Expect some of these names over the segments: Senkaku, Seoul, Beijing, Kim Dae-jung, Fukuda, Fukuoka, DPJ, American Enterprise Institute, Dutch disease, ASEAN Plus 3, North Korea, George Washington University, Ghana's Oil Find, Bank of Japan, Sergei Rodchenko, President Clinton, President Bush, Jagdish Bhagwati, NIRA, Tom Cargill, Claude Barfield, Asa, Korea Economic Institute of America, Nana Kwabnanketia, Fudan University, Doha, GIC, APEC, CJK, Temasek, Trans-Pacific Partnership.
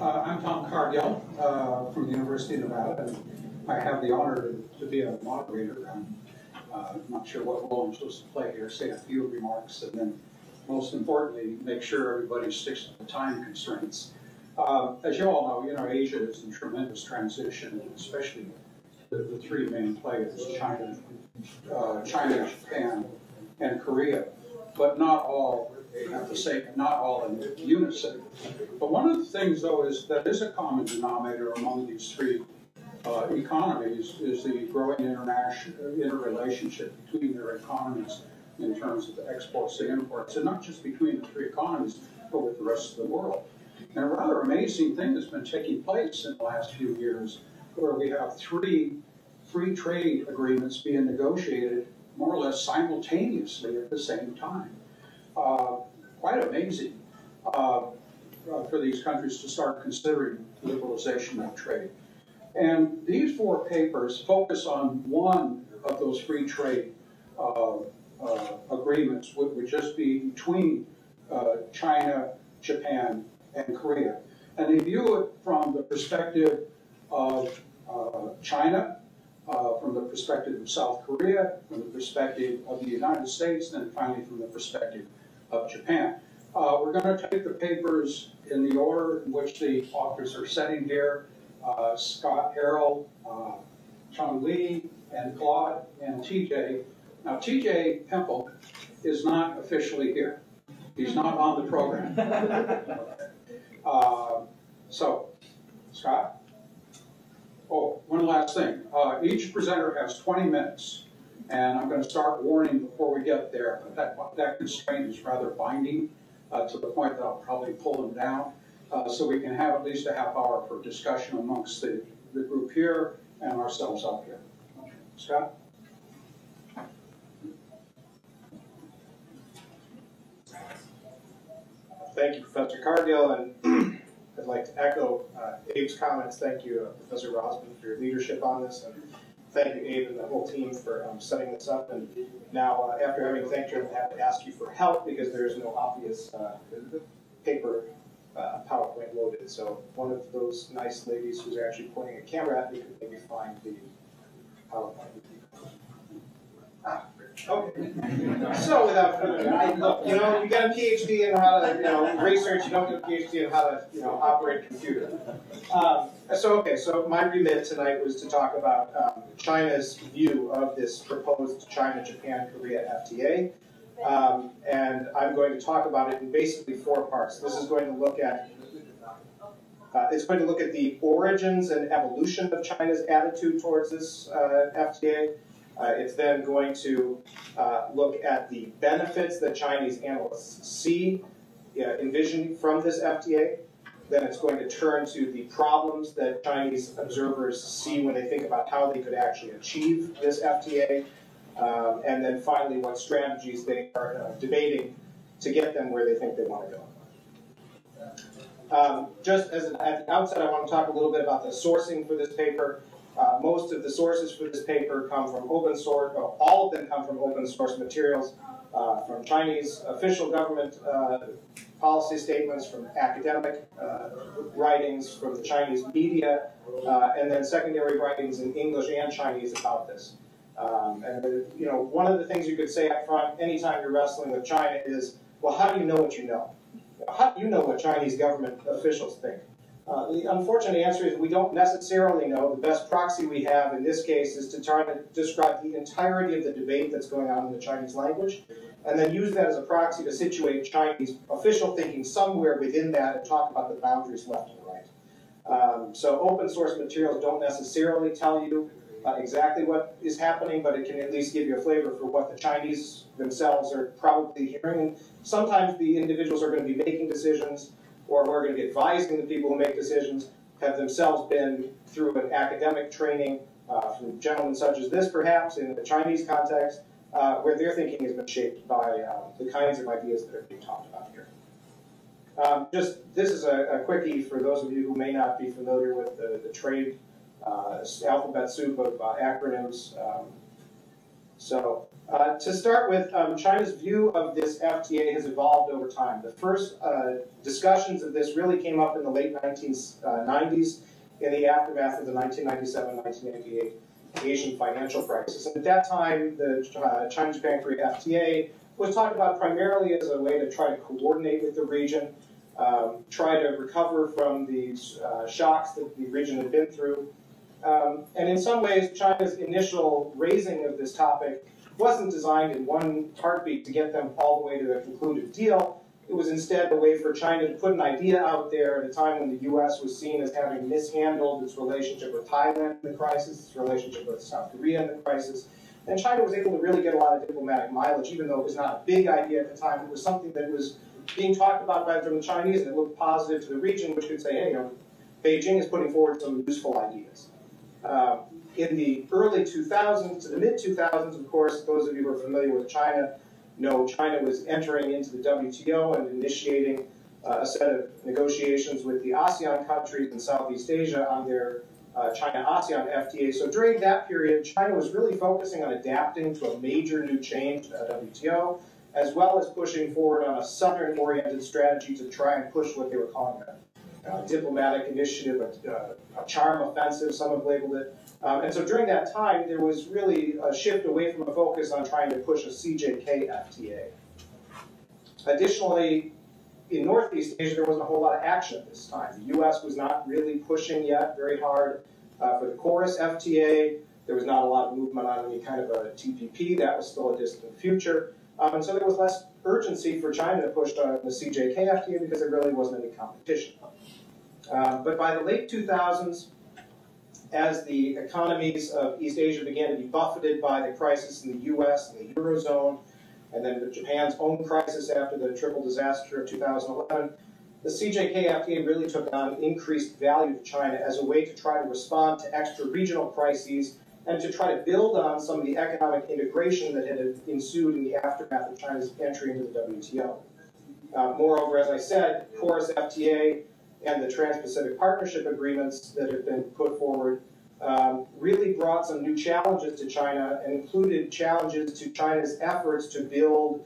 I'm Tom Cargill from the University of Nevada, and I have the honor to be a moderator. I'm not sure what role I'm supposed to play here, say a few remarks, and then most importantly, make sure everybody sticks to the time constraints. As you all know, Asia is in tremendous transition, especially the three main players, China, Japan, and Korea, but not all have the same, not all in unison. But one of the things, though, is that is a common denominator among these three economies is the growing international interrelationship between their economies in terms of the exports and imports, and not just between the three economies, but with the rest of the world. And a rather amazing thing that's been taking place in the last few years, where we have three free trade agreements being negotiated more or less simultaneously at the same time. Quite amazing for these countries to start considering liberalization of trade. And these four papers focus on one of those free trade agreements, which would just be between China, Japan, and Korea. And they view it from the perspective of China, from the perspective of South Korea, from the perspective of the United States, and finally from the perspective of Japan. We're going to take the papers in the order in which the authors are sitting here. Scott Harold, Chang Lee, and Claude, and T.J. Now, T.J. Pempel is not officially here. He's not on the program. So, Scott? Oh, one last thing. Each presenter has 20 minutes, and I'm going to start warning before we get there, but that constraint is rather binding to the point that I'll probably pull them down, so we can have at least a half hour for discussion amongst the group here and ourselves up here. Okay. Scott? Thank you, Professor Cargill, and I'd like to echo Abe's comments. Thank you, Professor Rosman, for your leadership on this, and thank you, Abe, and the whole team for setting this up. And now, after having thanked you, I'm going to have to ask you for help because there is no obvious paper PowerPoint loaded. So one of those nice ladies who's actually pointing a camera at me could maybe find the PowerPoint. Ah, okay. So without further ado, you got a PhD in how to, research. You don't get a PhD in how to, operate a computer. So my remit tonight was to talk about China's view of this proposed China-Japan-Korea FTA, and I'm going to talk about it in basically four parts. This is going to look at the origins and evolution of China's attitude towards this FTA. It's then going to look at the benefits that Chinese analysts see envisioned from this FTA. Then it's going to turn to the problems that Chinese observers see when they think about how they could actually achieve this FTA. And then finally, what strategies they are debating to get them where they think they want to go. At the outset, I want to talk a little bit about the sourcing for this paper. Most of the sources for this paper come from open source, all of them come from open source materials, from Chinese official government policy statements, from academic writings, from the Chinese media, and then secondary writings in English and Chinese about this. One of the things you could say up front anytime you're wrestling with China is, well, how do you know what you know? How do you know what Chinese government officials think? The unfortunate answer is we don't necessarily know. The best proxy we have in this case is to try to describe the entirety of the debate that's going on in the Chinese language, and then use that as a proxy to situate Chinese official thinking somewhere within that and talk about the boundaries left and right. So open source materials don't necessarily tell you exactly what is happening, but it can at least give you a flavor for what the Chinese themselves are probably hearing. And sometimes the individuals are going to be making decisions, or we're going to be advising the people who make decisions, have themselves been through an academic training from gentlemen such as this, perhaps, in the Chinese context, where their thinking has been shaped by the kinds of ideas that are being talked about here. This is a quickie for those of you who may not be familiar with the trade alphabet soup of acronyms. So to start with, China's view of this FTA has evolved over time. The first discussions of this really came up in the late 1990s in the aftermath of the 1997-1998 Asian financial crisis. And at that time, the China-Japan-Korea FTA was talked about primarily as a way to try to coordinate with the region, try to recover from these shocks that the region had been through. And in some ways, China's initial raising of this topic wasn't designed in one heartbeat to get them all the way to a concluded deal. It was instead a way for China to put an idea out there at a time when the U.S. was seen as having mishandled its relationship with Thailand in the crisis, its relationship with South Korea in the crisis. And China was able to really get a lot of diplomatic mileage, even though it was not a big idea at the time. It was something that was being talked about by the Chinese, and it looked positive to the region, which could say, hey, you know, Beijing is putting forward some useful ideas. In the early 2000s to the mid-2000s, of course, those of you who are familiar with China know China was entering into the WTO and initiating a set of negotiations with the ASEAN countries in Southeast Asia on their China-ASEAN FTA. So during that period, China was really focusing on adapting to a major new change to the WTO, as well as pushing forward on a southern-oriented strategy to try and push what they were calling a diplomatic initiative, a charm offensive, some have labeled it. And so during that time, there was really a shift away from a focus on trying to push a CJK FTA. Additionally, in Northeast Asia, there wasn't a whole lot of action at this time. The U.S. was not really pushing yet very hard for the CORUS FTA. There was not a lot of movement on any kind of a TPP. That was still a distant future. And so there was less urgency for China to push on the CJK FTA because there really wasn't any competition. But by the late 2000s, as the economies of East Asia began to be buffeted by the crisis in the U.S. and the Eurozone, and then Japan's own crisis after the triple disaster of 2011, the CJK FTA really took on increased value to China as a way to try to respond to extra regional crises and to try to build on some of the economic integration that had ensued in the aftermath of China's entry into the WTO. Moreover, as I said, CORUS FTA and the Trans-Pacific Partnership agreements that have been put forward really brought some new challenges to China and included challenges to China's efforts to build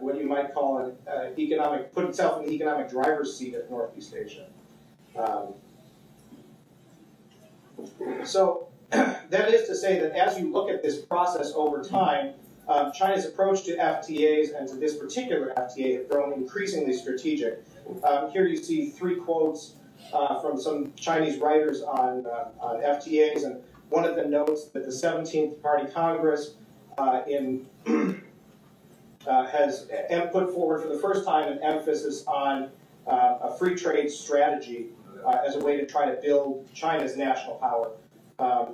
what you might call an economic, put itself in the economic driver's seat of Northeast Asia. So that is to say that as you look at this process over time, China's approach to FTAs and to this particular FTA have grown increasingly strategic. Here you see three quotes from some Chinese writers on FTAs, and one of them notes that the 17th Party Congress has put forward for the first time an emphasis on a free trade strategy as a way to try to build China's national power.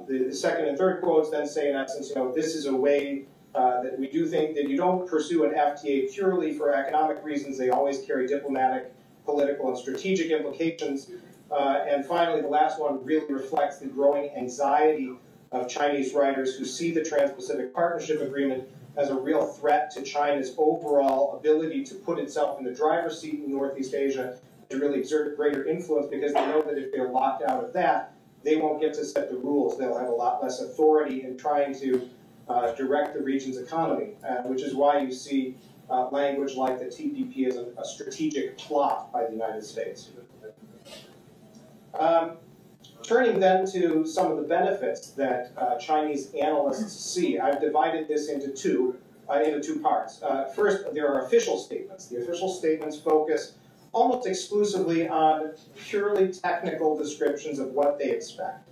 The second and third quotes then say, in essence, you know, this is a way that we do think that you don't pursue an FTA purely for economic reasons. They always carry diplomatic, political, and strategic implications. And finally, the last one really reflects the growing anxiety of Chinese writers who see the Trans-Pacific Partnership Agreement as a real threat to China's overall ability to put itself in the driver's seat in Northeast Asia to really exert greater influence, because they know that if they're locked out of that, they won't get to set the rules. They'll have a lot less authority in trying to direct the region's economy, which is why you see language like the TPP as a strategic plot by the United States. Turning then to some of the benefits that Chinese analysts see, I've divided this into two parts. First, there are official statements. The official statements focus almost exclusively on purely technical descriptions of what they expect.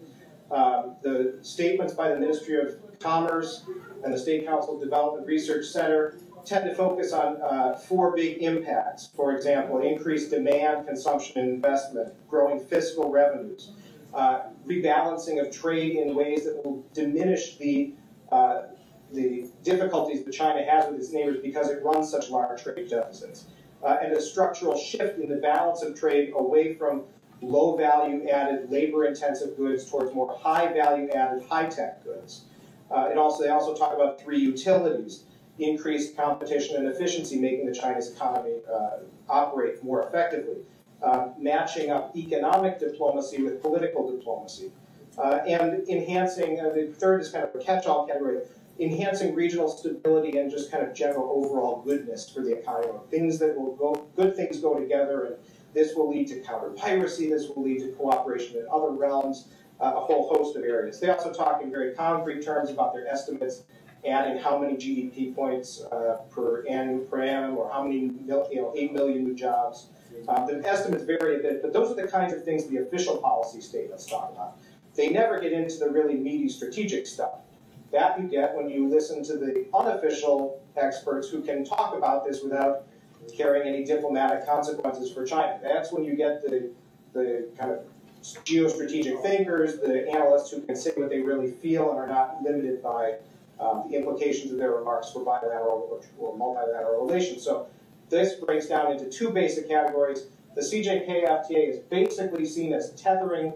The statements by the Ministry of Commerce and the State Council Development Research Center tend to focus on four big impacts. For example, increased demand, consumption, and investment, growing fiscal revenues, rebalancing of trade in ways that will diminish the difficulties that China has with its neighbors because it runs such large trade deficits, and a structural shift in the balance of trade away from low value added, labor intensive goods towards more high value added, high tech goods. They also talk about three utilities: increased competition and efficiency, making the Chinese economy operate more effectively, matching up economic diplomacy with political diplomacy, and enhancing, the third is kind of a catch-all category, enhancing regional stability and just kind of general overall goodness for the economy. Things that will go, good things go together, and this will lead to counter piracy, this will lead to cooperation in other realms, a whole host of areas. They also talk in very concrete terms about their estimates, adding how many GDP points per annum, or how many, 8 million new jobs. The estimates vary a bit, but those are the kinds of things the official policy statements talk about. They never get into the really meaty strategic stuff. That you get when you listen to the unofficial experts who can talk about this without carrying any diplomatic consequences for China. That's when you get the kind of geostrategic thinkers, the analysts who can say what they really feel and are not limited by the implications of their remarks for bilateral or multilateral relations. So this breaks down into two basic categories. The CJK FTA is basically seen as tethering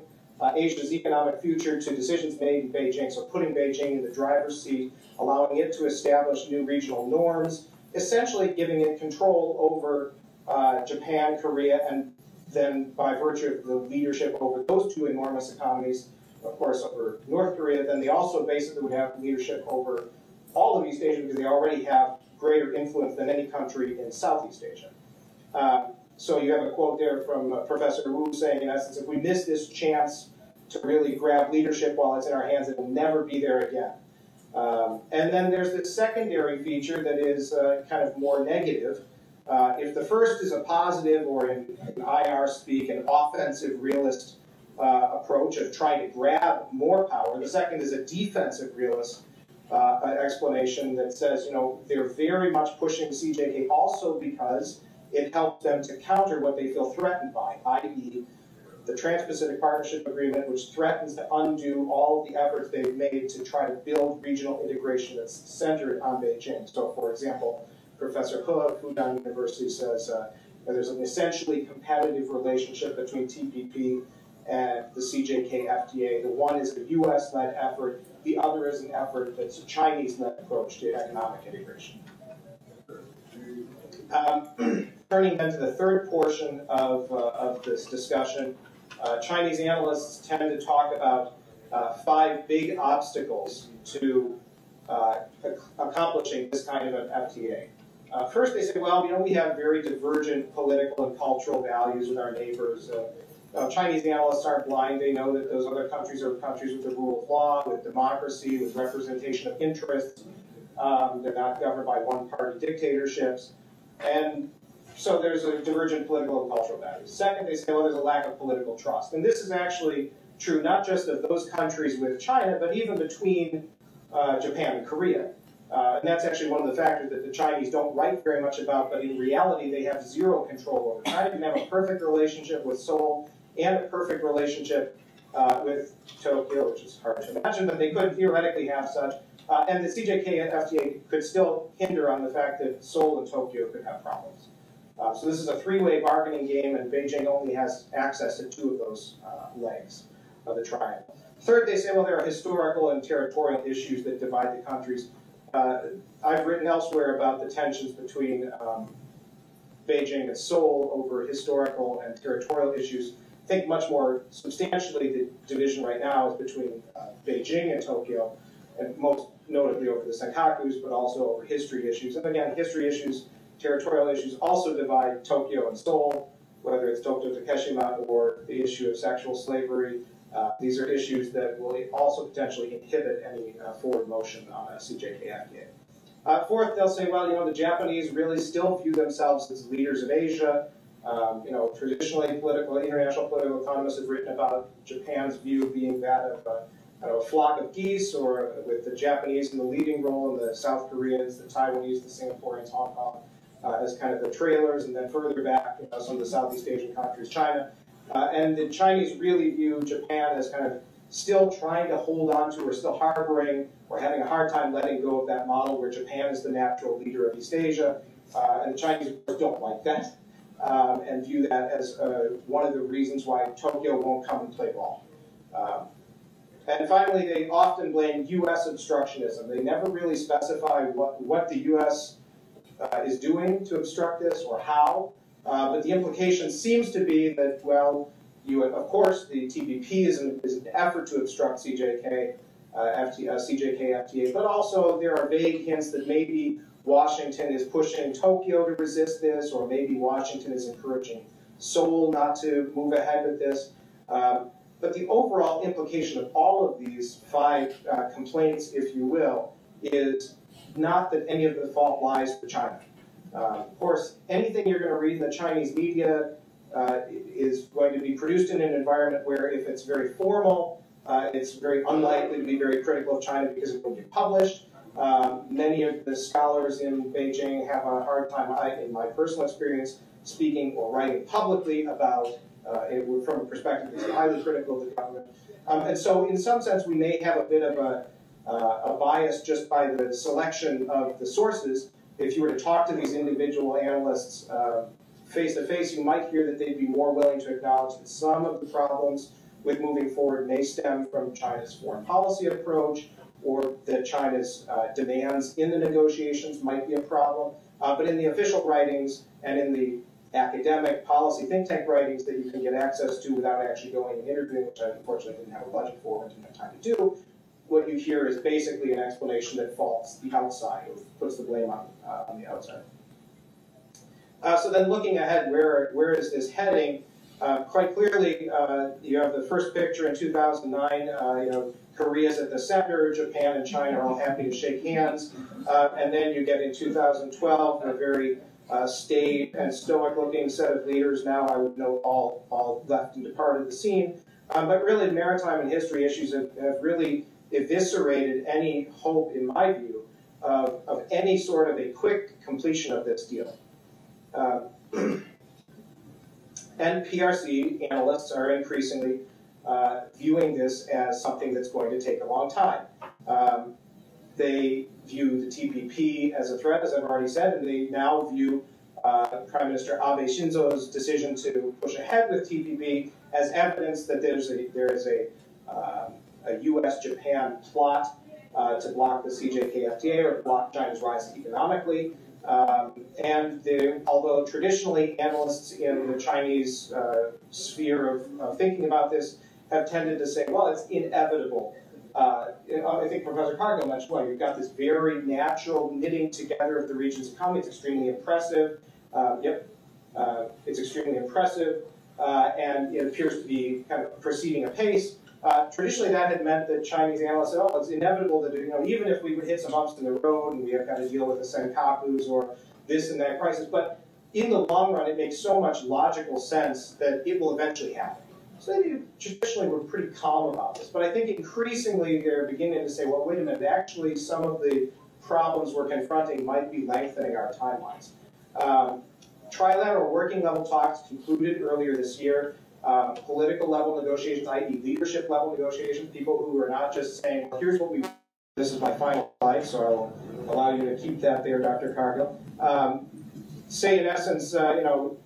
Asia's economic future to decisions made in Beijing, so putting Beijing in the driver's seat, allowing it to establish new regional norms, essentially giving it control over Japan, Korea, and then by virtue of the leadership over those two enormous economies, of course, over North Korea, then they also basically would have leadership over all of East Asia because they already have greater influence than any country in Southeast Asia. So you have a quote there from Professor Wu saying, in essence, if we miss this chance to really grab leadership while it's in our hands, it will never be there again. And then there's the secondary feature that is kind of more negative. If the first is a positive, or in IR speak, an offensive realist approach of trying to grab more power, the second is a defensive realist explanation that says, you know, they're very much pushing CJK also because it helps them to counter what they feel threatened by, i.e. the Trans-Pacific Partnership Agreement, which threatens to undo all of the efforts they've made to try to build regional integration that's centered on Beijing. So, for example, Professor He of Fudan University says there's an essentially competitive relationship between TPP and the CJK FTA. The one is a U.S.-led effort. The other is an effort that's a Chinese-led approach to economic integration. Turning then to the third portion of this discussion, Chinese analysts tend to talk about 5 big obstacles to accomplishing this kind of an FTA. First, they say, well, you know, we have very divergent political and cultural values with our neighbors. Chinese analysts aren't blind. They know that those other countries are countries with the rule of law, with democracy, with representation of interests. They're not governed by one-party dictatorships. And so there's a divergent political and cultural values. Second, they say, well, there's a lack of political trust. And this is actually true not just of those countries with China, but even between Japan and Korea. And that's actually one of the factors that the Chinese don't write very much about, but in reality, they have zero control over. China can have a perfect relationship with Seoul and a perfect relationship with Tokyo, which is hard to imagine, but they could theoretically have such. And the CJK FTA could still hinder on the fact that Seoul and Tokyo could have problems. So this is a 3-way bargaining game, and Beijing only has access to 2 of those legs of the triangle. Third, they say, well, there are historical and territorial issues that divide the countries. I've written elsewhere about the tensions between Beijing and Seoul over historical and territorial issues. I think much more substantially the division right now is between Beijing and Tokyo, and most notably over the Senkakus, but also over history issues. And again, history issues, territorial issues also divide Tokyo and Seoul, whether it's Tokyo Takeshima or the issue of sexual slavery. These are issues that will also potentially inhibit any forward motion on a CJK FTA. Fourth, they'll say, well, you know, the Japanese really still view themselves as leaders of Asia. You know, traditionally, international political economists have written about Japan's view being that of a flock of geese, or with the Japanese in the leading role, and the South Koreans, the Taiwanese, the Singaporeans, Hong Kong as kind of the trailers, and then further back, you know, some of the Southeast Asian countries, China. And the Chinese really view Japan as kind of still trying to hold on to, or still harboring, or having a hard time letting go of that model where Japan is the natural leader of East Asia. And the Chinese, of course, don't like that, and view that as one of the reasons why Tokyo won't come and play ball. And finally, they often blame U.S. obstructionism. They never really specify what the U.S. Is doing to obstruct this, or how. But the implication seems to be that, well, of course, the TPP is an effort to obstruct CJK, CJK FTA, but also there are vague hints that maybe Washington is pushing Tokyo to resist this, or maybe Washington is encouraging Seoul not to move ahead with this. But the overall implication of all of these five complaints, if you will, is not that any of the fault lies with China. Of course, anything you're going to read in the Chinese media is going to be produced in an environment where, if it's very formal, it's very unlikely to be very critical of China because it will be published. Many of the scholars in Beijing have a hard time, in my personal experience, speaking or writing publicly about it from a perspective that's highly critical of the government. And so, in some sense, we may have a bit of a bias just by the selection of the sources. If you were to talk to these individual analysts face-to-face, you might hear that they'd be more willing to acknowledge that some of the problems with moving forward may stem from China's foreign policy approach, or that China's demands in the negotiations might be a problem. But in the official writings and in the academic policy think tank writings that you can get access to without actually going and interviewing, which I unfortunately didn't have a budget for and didn't have time to do, what you hear is basically an explanation that faults the outside, or puts the blame on the outside. So then looking ahead, where is this heading? Quite clearly, you have the first picture in 2009, you know, Korea's at the center, Japan and China are all happy to shake hands. And then you get in 2012 a very staid and stoic-looking set of leaders, now I would note all left and departed the scene. But really, maritime and history issues have really eviscerated any hope, in my view, of any sort of a quick completion of this deal. And PRC analysts are increasingly viewing this as something that's going to take a long time. They view the TPP as a threat, as I've already said, and they now view Prime Minister Abe Shinzo's decision to push ahead with TPP as evidence that there is a U.S.-Japan plot to block the CJK FTA or block China's rise economically. And although traditionally analysts in the Chinese sphere of thinking about this have tended to say, well, it's inevitable. I think Professor Cargill mentioned, well, you've got this very natural knitting together of the region's economy. It's extremely impressive. It's extremely impressive, and it appears to be kind of proceeding apace. Traditionally, that had meant that Chinese analysts said, oh, it's inevitable that, you know, even if we would hit some bumps in the road and we have got to deal with the Senkakus or this and that crisis, but in the long run, it makes so much logical sense that it will eventually happen. So they traditionally were pretty calm about this. But I think increasingly they're beginning to say, well, wait a minute, actually some of the problems we're confronting might be lengthening our timelines. Trilateral working level talks concluded earlier this year. Political level negotiations, i.e. leadership level negotiations, people who are not just saying, well, here's what we want. This is my final slide, so I'll allow you to keep that there, Dr. Cargill. Say, in essence, you know,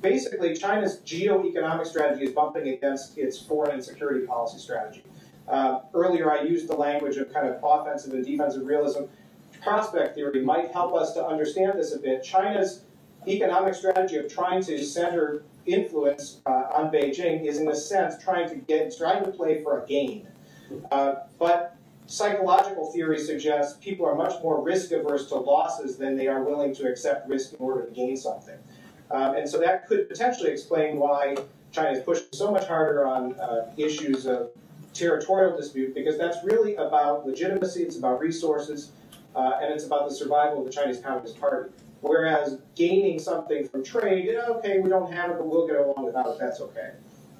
basically China's geoeconomic strategy is bumping against its foreign and security policy strategy. Earlier I used the language of kind of offensive and defensive realism. Prospect theory might help us to understand this a bit. China's economic strategy of trying to center influence on Beijing is, in a sense, trying to play for a gain. But psychological theory suggests people are much more risk averse to losses than they are willing to accept risk in order to gain something. And so that could potentially explain why China is pushing so much harder on issues of territorial dispute, because that's really about legitimacy, it's about resources, and it's about the survival of the Chinese Communist Party. Whereas gaining something from trade, you know, okay, we don't have it, but we'll get along without it, that's okay.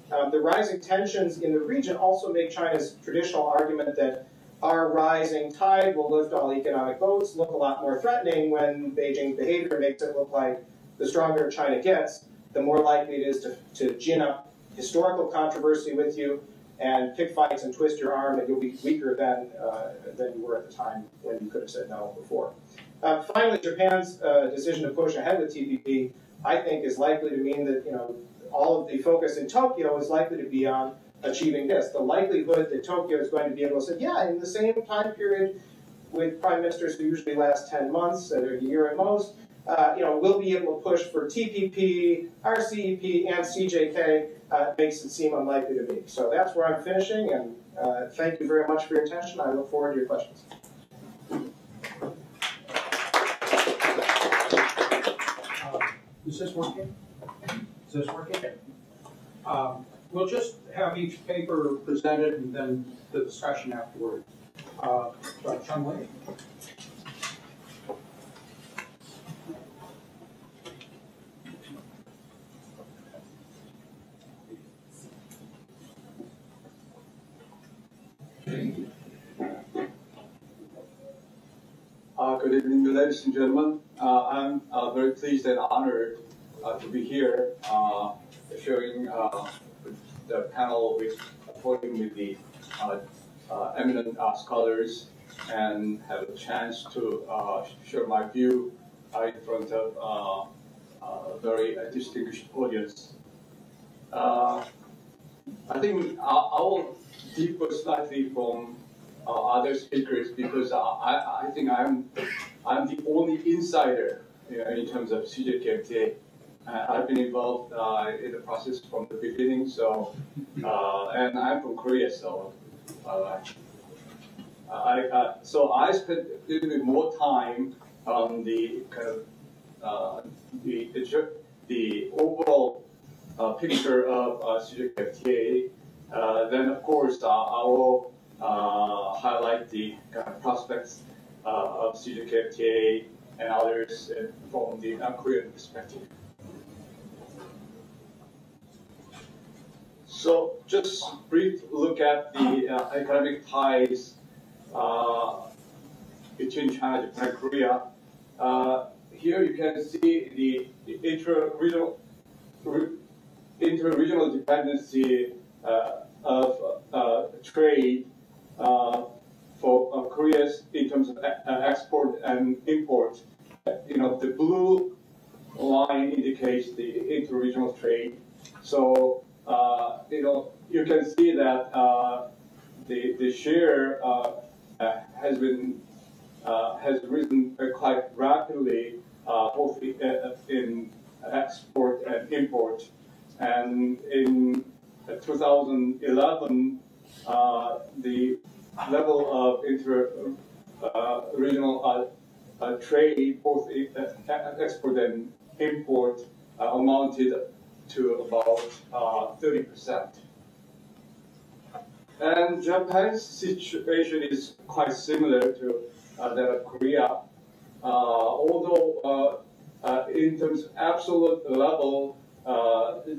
The rising tensions in the region also make China's traditional argument that our rising tide will lift all economic boats look a lot more threatening when Beijing's behavior makes it look like the stronger China gets, the more likely it is to gin up historical controversy with you and pick fights and twist your arm, and you'll be weaker than you were at the time when you could have said no before. Finally, Japan's decision to push ahead with TPP, I think, is likely to mean that, you know, all of the focus in Tokyo is likely to be on achieving this. The likelihood that Tokyo is going to be able to say, yeah, in the same time period with prime ministers who usually last 10 months, a year at most, we'll be able to push for TPP, RCEP, and CJK. It makes it seem unlikely to be. So that's where I'm finishing, and thank you very much for your attention. I look forward to your questions. Is this working? Is this working? We'll just have each paper presented and then the discussion afterward. Chang Lee. Good evening, ladies and gentlemen. I'm very pleased and honored to be here sharing the panel with the eminent scholars and have a chance to share my view in front of a very distinguished audience. I think I will differ slightly from other speakers because I think I'm the only insider, you know, in terms of CJK FTA. I've been involved in the process from the beginning, so and I'm from Korea, so I spent a little bit more time on the kind of the overall picture of CJK FTA. Then of course I will highlight the kind of prospects of CJK FTA and others from the Korean perspective. So just brief look at the economic ties between China, Japan, and Korea. Here you can see the inter-regional dependency of trade for Korea in terms of export and import. You know, the blue line indicates the inter-regional trade. So you know, you can see that the share has risen quite rapidly, both in export and import. And in 2011, the level of inter-regional trade, both export and import, amounted to about 30%. And Japan's situation is quite similar to that of Korea, although in terms of absolute level,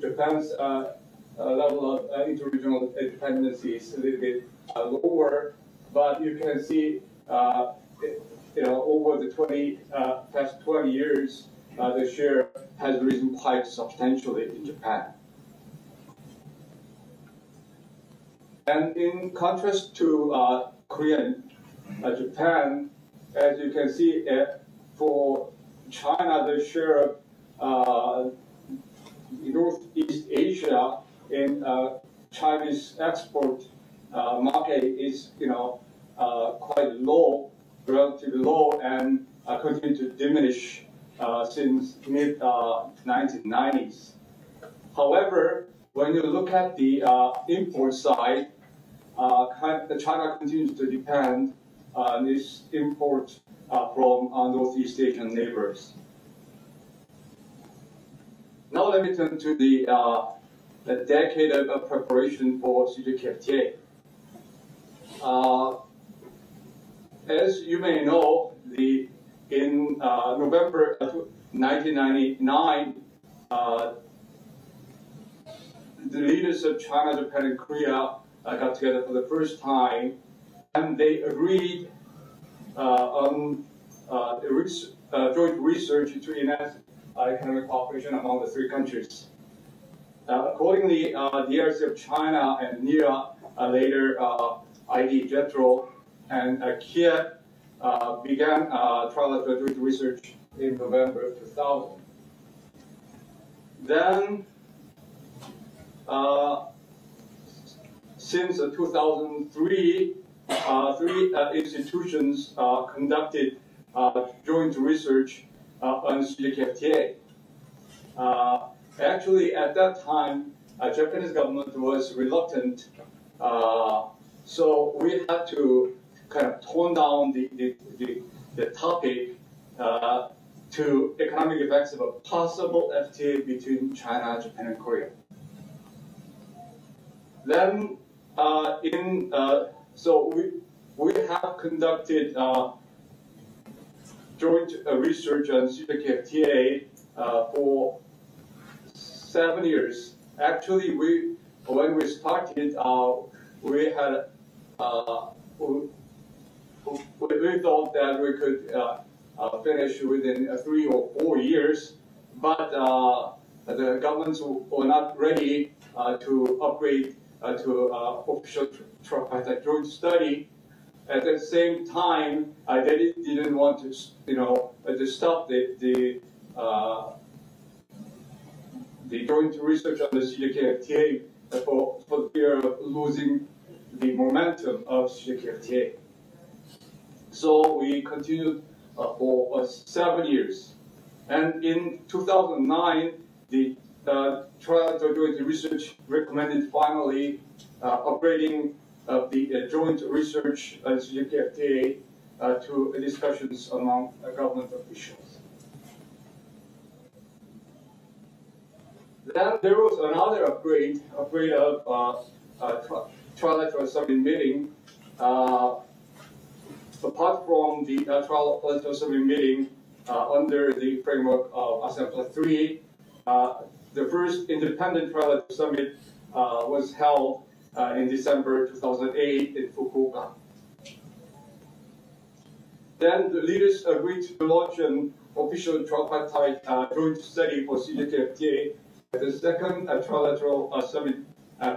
Japan's level of inter-regional dependency is a little bit lower, but you can see, you know, over the past 20 years, the share has risen quite substantially in Japan. And in contrast to Korea and Japan, as you can see, for China, the share of Northeast Asia in Chinese export market is, you know, quite low, relatively low, and continue to diminish since mid 1990s. However, when you look at the import side, China continues to depend on its import from Northeast Asian neighbors. Now let me turn to the decade of preparation for CJK FTA. As you may know, in November 1999, the leaders of China, Japan, and Korea got together for the first time, and they agreed on joint research to enhance economic cooperation among the three countries. Accordingly, the DRC of China and NIRA, later ID JETRO, and Kiev began trilateral joint research in November of 2000. Then, since 2003, three institutions conducted joint research on the strategic FTA. Actually, at that time, Japanese government was reluctant, so we had to kind of tone down the topic to economic effects of a possible FTA between China, Japan, and Korea. Then, so we have conducted joint research on CPFTA for 7 years. Actually, when we started, we had we thought that we could finish within 3 or 4 years, but the governments were not ready to upgrade to official tripartite joint study. At the same time, they didn't want to, to stop the joint research on the CJK FTA for fear of losing the momentum of CJK FTA. So we continued for 7 years, and in 2009, the trial joint research recommended finally upgrading of the joint research on CJK FTA to discussions among government officials. Then there was another upgrade of trilateral summit meeting. Apart from the trilateral summit meeting under the framework of ASEAN Plus 3, the first independent trilateral summit was held in December 2008 in Fukuoka. Then the leaders agreed to launch an official tripartite joint study for CJK-FTA at the second trilateral summit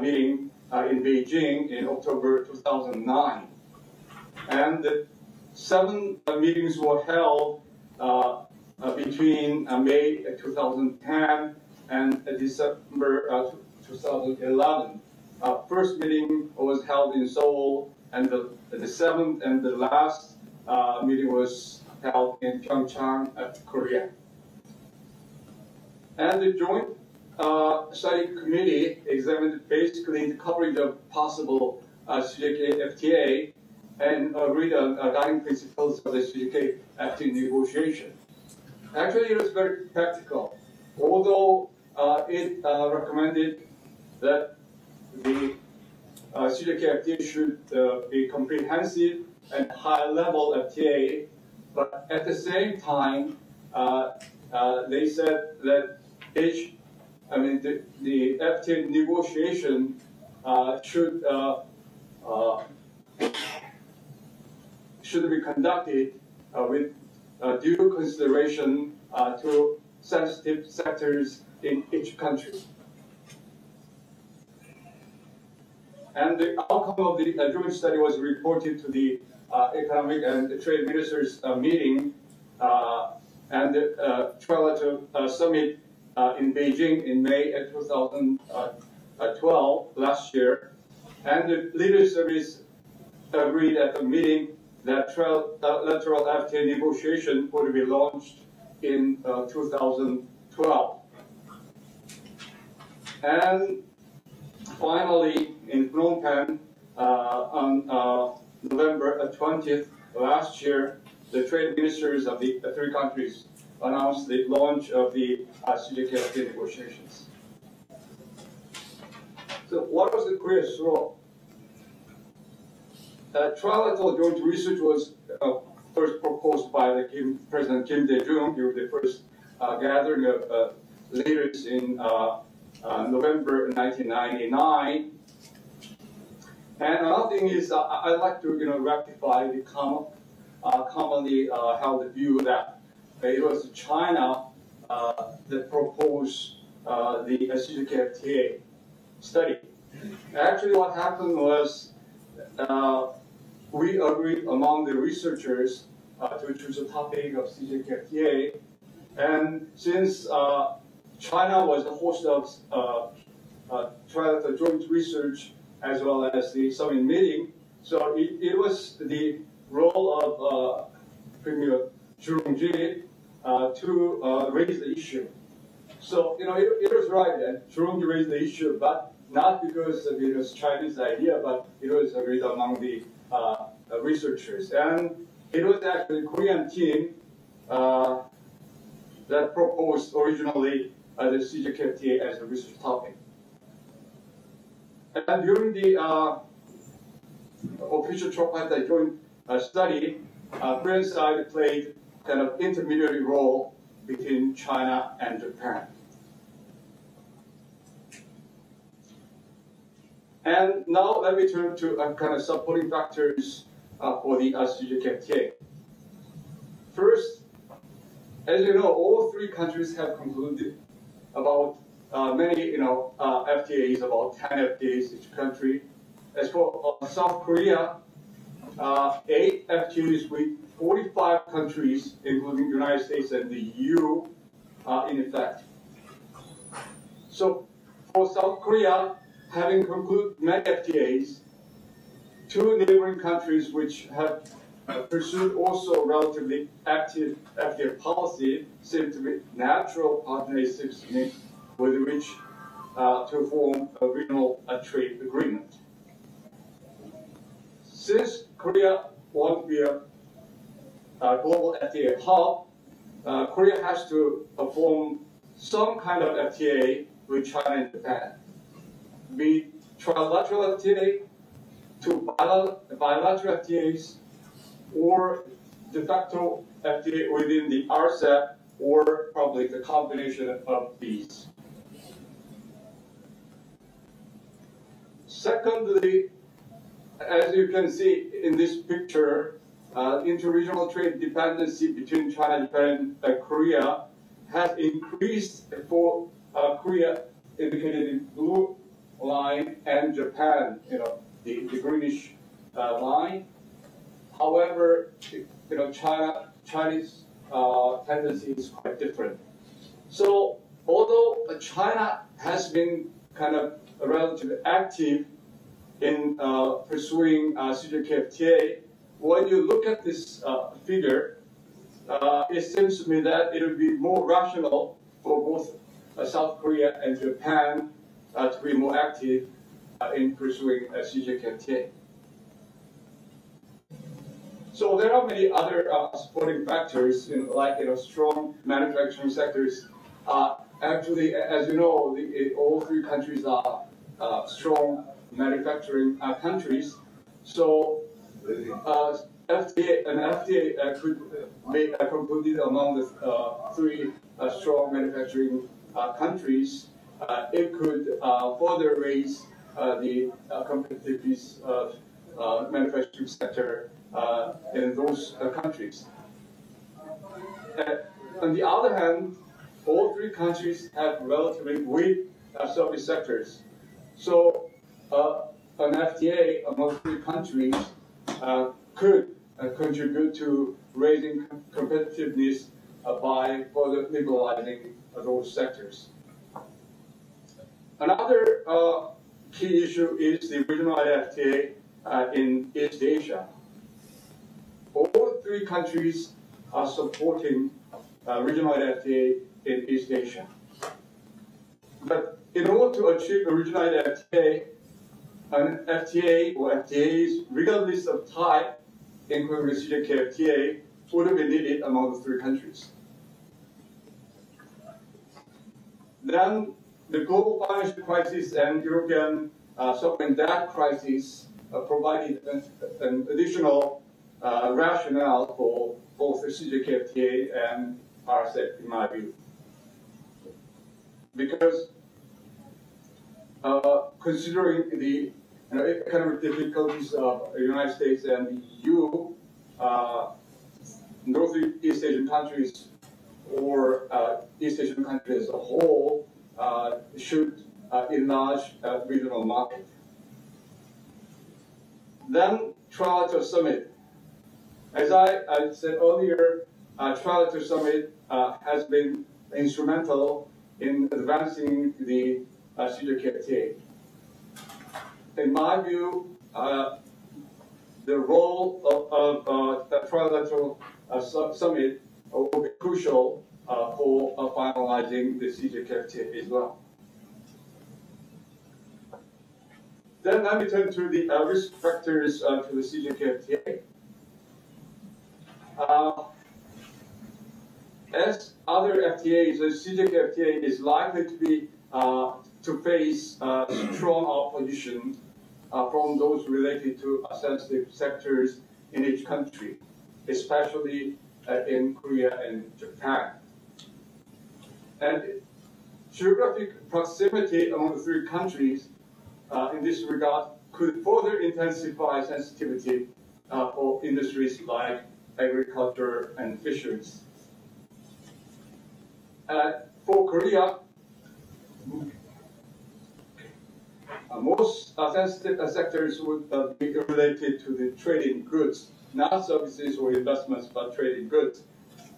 meeting in Beijing in October 2009. And 7 meetings were held between May 2010 and December 2011. First meeting was held in Seoul, and the 7th and the last meeting was held in Pyeongchang, Korea. And the joint study committee examined basically the coverage of possible CJK-FTA and agreed on guiding principles of the CJK-FTA negotiation. Actually, it was very practical, although it recommended that the CJK-FTA should be comprehensive and high-level FTA, but at the same time, they said that the FTA negotiation should be conducted with due consideration to sensitive sectors in each country. And the outcome of the joint study was reported to the Economic and Trade Ministers meeting and the trilateral summit in Beijing in May 2012, last year. And the leaders' service agreed at the meeting that trilateral FTA negotiation would be launched in 2012. And finally, in Phnom Penh, on November 20th last year, the trade ministers of the three countries announced the launch of the CJK-FTA negotiations. So what was the Korea's role? Trilateral joint research was first proposed by the President Kim Dae-jung during the first gathering of leaders in November 1999. And another thing is, I'd like to rectify the commonly held view that it was China that proposed the CJK-FTA study. Actually, what happened was we agreed among the researchers to choose a topic of CJK-FTA, and since China was the host of trilateral joint research as well as the summit meeting, so it was the role of Premier Zhu Rongji to raise the issue. So, you know, it was right that Rongji raised the issue, but not because it was Chinese idea, but it was agreed among the researchers. And it was actually the Korean team that proposed originally the CJK FTA as a research topic. And during the official tripartite joint study, Korean side played kind of intermediary role between China and Japan. And now let me turn to kind of supporting factors for the CJK FTA. First, as you know, all three countries have concluded about many, you know, FTAs, about 10 FTAs each country. As for South Korea, 8 FTAs with 45 countries, including the United States and the EU, in effect. So for South Korea, having concluded many FTAs, 2 neighboring countries which have pursued also relatively active FTA policy seem to be natural partnerships with which to form a regional trade agreement. Since Korea wants to be a global FTA hub, Korea has to form some kind of FTA with China and Japan, be trilateral FTA to bilateral FTAs, or de facto FTA within the RCEP, or probably the combination of these. Secondly, as you can see in this picture, interregional trade dependency between China, Japan, and Korea has increased for Korea, indicated in blue line, and Japan, you know, the greenish line. However, you know, Chinese tendency is quite different. So, although China has been kind of relatively active in pursuing CJK FTA, when you look at this figure, it seems to me that it would be more rational for both South Korea and Japan to be more active in pursuing CJK FTA. So there are many other supporting factors, like, you know, strong manufacturing sectors. Actually, as you know, all three countries are strong manufacturing countries. So an FTA could be concluded among the three strong manufacturing countries. It could further raise the competitiveness of manufacturing sector in those countries. On the other hand, all three countries have relatively weak service sectors. So an FTA among three countries could contribute to raising competitiveness by further liberalizing those sectors. Another key issue is the regional FTA in East Asia. All three countries are supporting regional FTA in East Asia. But in order to achieve a regional FTA, an FTA or FTAs, regardless of type, including the CJK FTA, would be needed among the three countries. Then the global financial crisis and European sovereign debt crisis provided an additional rationale for both the CJK FTA and RCEP, in my view, because considering the, you know, economic difficulties of the United States and the EU, Northeast Asian countries or East Asian countries as a whole should enlarge a regional market. Then trilateral summit. As I said earlier, trilateral summit has been instrumental in advancing the CJK FTA. In my view, the role of the trilateral summit will be crucial for finalizing the CJFTA as well. Then let me turn to the risk factors to the CJFTA. As other FTAs, the CJFTA is likely to be face strong opposition from those related to sensitive sectors in each country, especially in Korea and Japan. And geographic proximity among the three countries in this regard could further intensify sensitivity for industries like agriculture and fisheries. For Korea, most sensitive sectors would be related to the trading goods, not services or investments, but trading goods.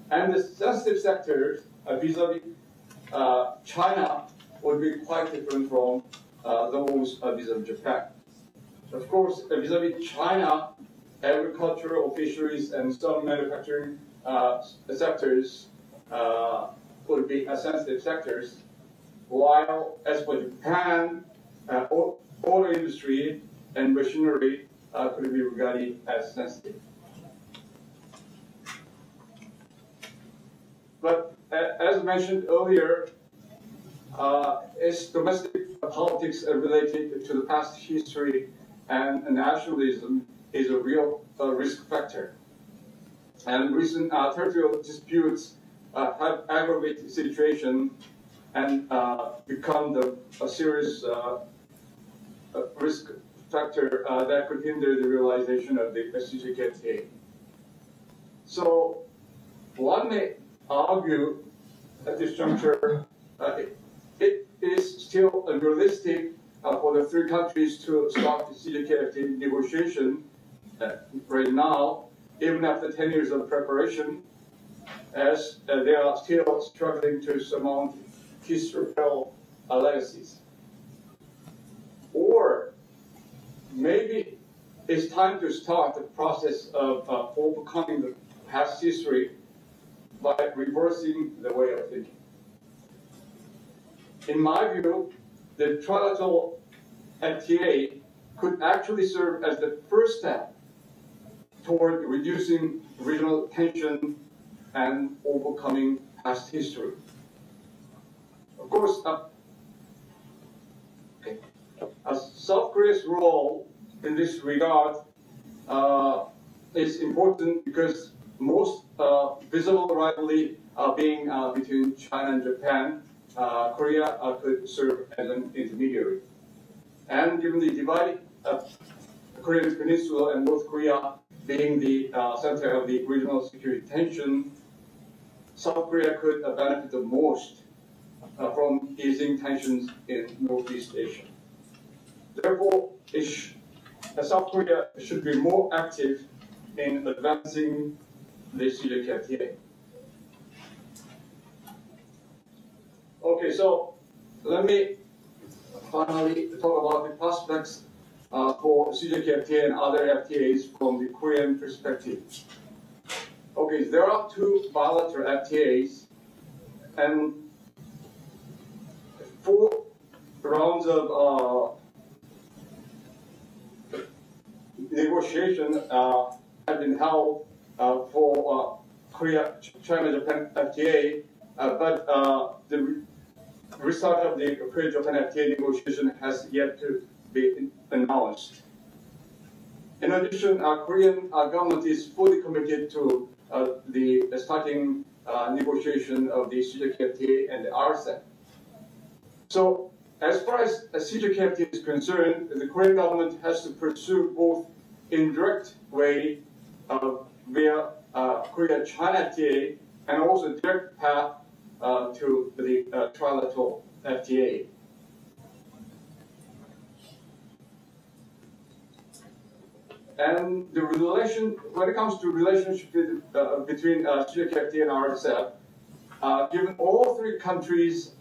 And the sensitive sectors vis-a-vis China would be quite different from those vis-a-vis Japan. Of course, vis-a-vis China, agricultural, fisheries, and some manufacturing sectors would be sensitive sectors, while as for Japan, all industry and machinery could be regarded as sensitive. But as mentioned earlier, it's domestic politics related to the past history and nationalism is a real risk factor. And recent territorial disputes have aggravated the situation and become a serious risk factor that could hinder the realization of the CJFTA. So one may argue at this juncture it is still unrealistic for the three countries to start the CJFTA negotiation right now, even after 10 years of preparation, as they are still struggling to surmount historical legacies. Or maybe it's time to start the process of overcoming the past history by reversing the way of thinking. In my view, the trilateral FTA could actually serve as the first step toward reducing regional tension and overcoming past history. Of course, South Korea's role in this regard is important because most visible rivalry being between China and Japan, Korea could serve as an intermediary. And given the divided Korean Peninsula and North Korea being the center of the regional security tension, South Korea could benefit the most from easing tensions in Northeast Asia. Therefore, South Korea should be more active in advancing the CJFTA. Okay, so let me finally talk about the prospects for CJFTA and other FTAs from the Korean perspective. Okay, there are two bilateral FTAs and 4 rounds of negotiations have been held for Korea-China-Japan FTA, but the result of the Korea-Japan FTA negotiation has yet to be announced. In addition, our Korean government is fully committed to the starting negotiation of the CJFTA and the RCEP. So, as far as CJFTA is concerned, the Korean government has to pursue both indirect way via Korea-China FTA and also direct path to the trilateral FTA. And the relation, when it comes to relationship between CJFTA and RCEP, given all three countries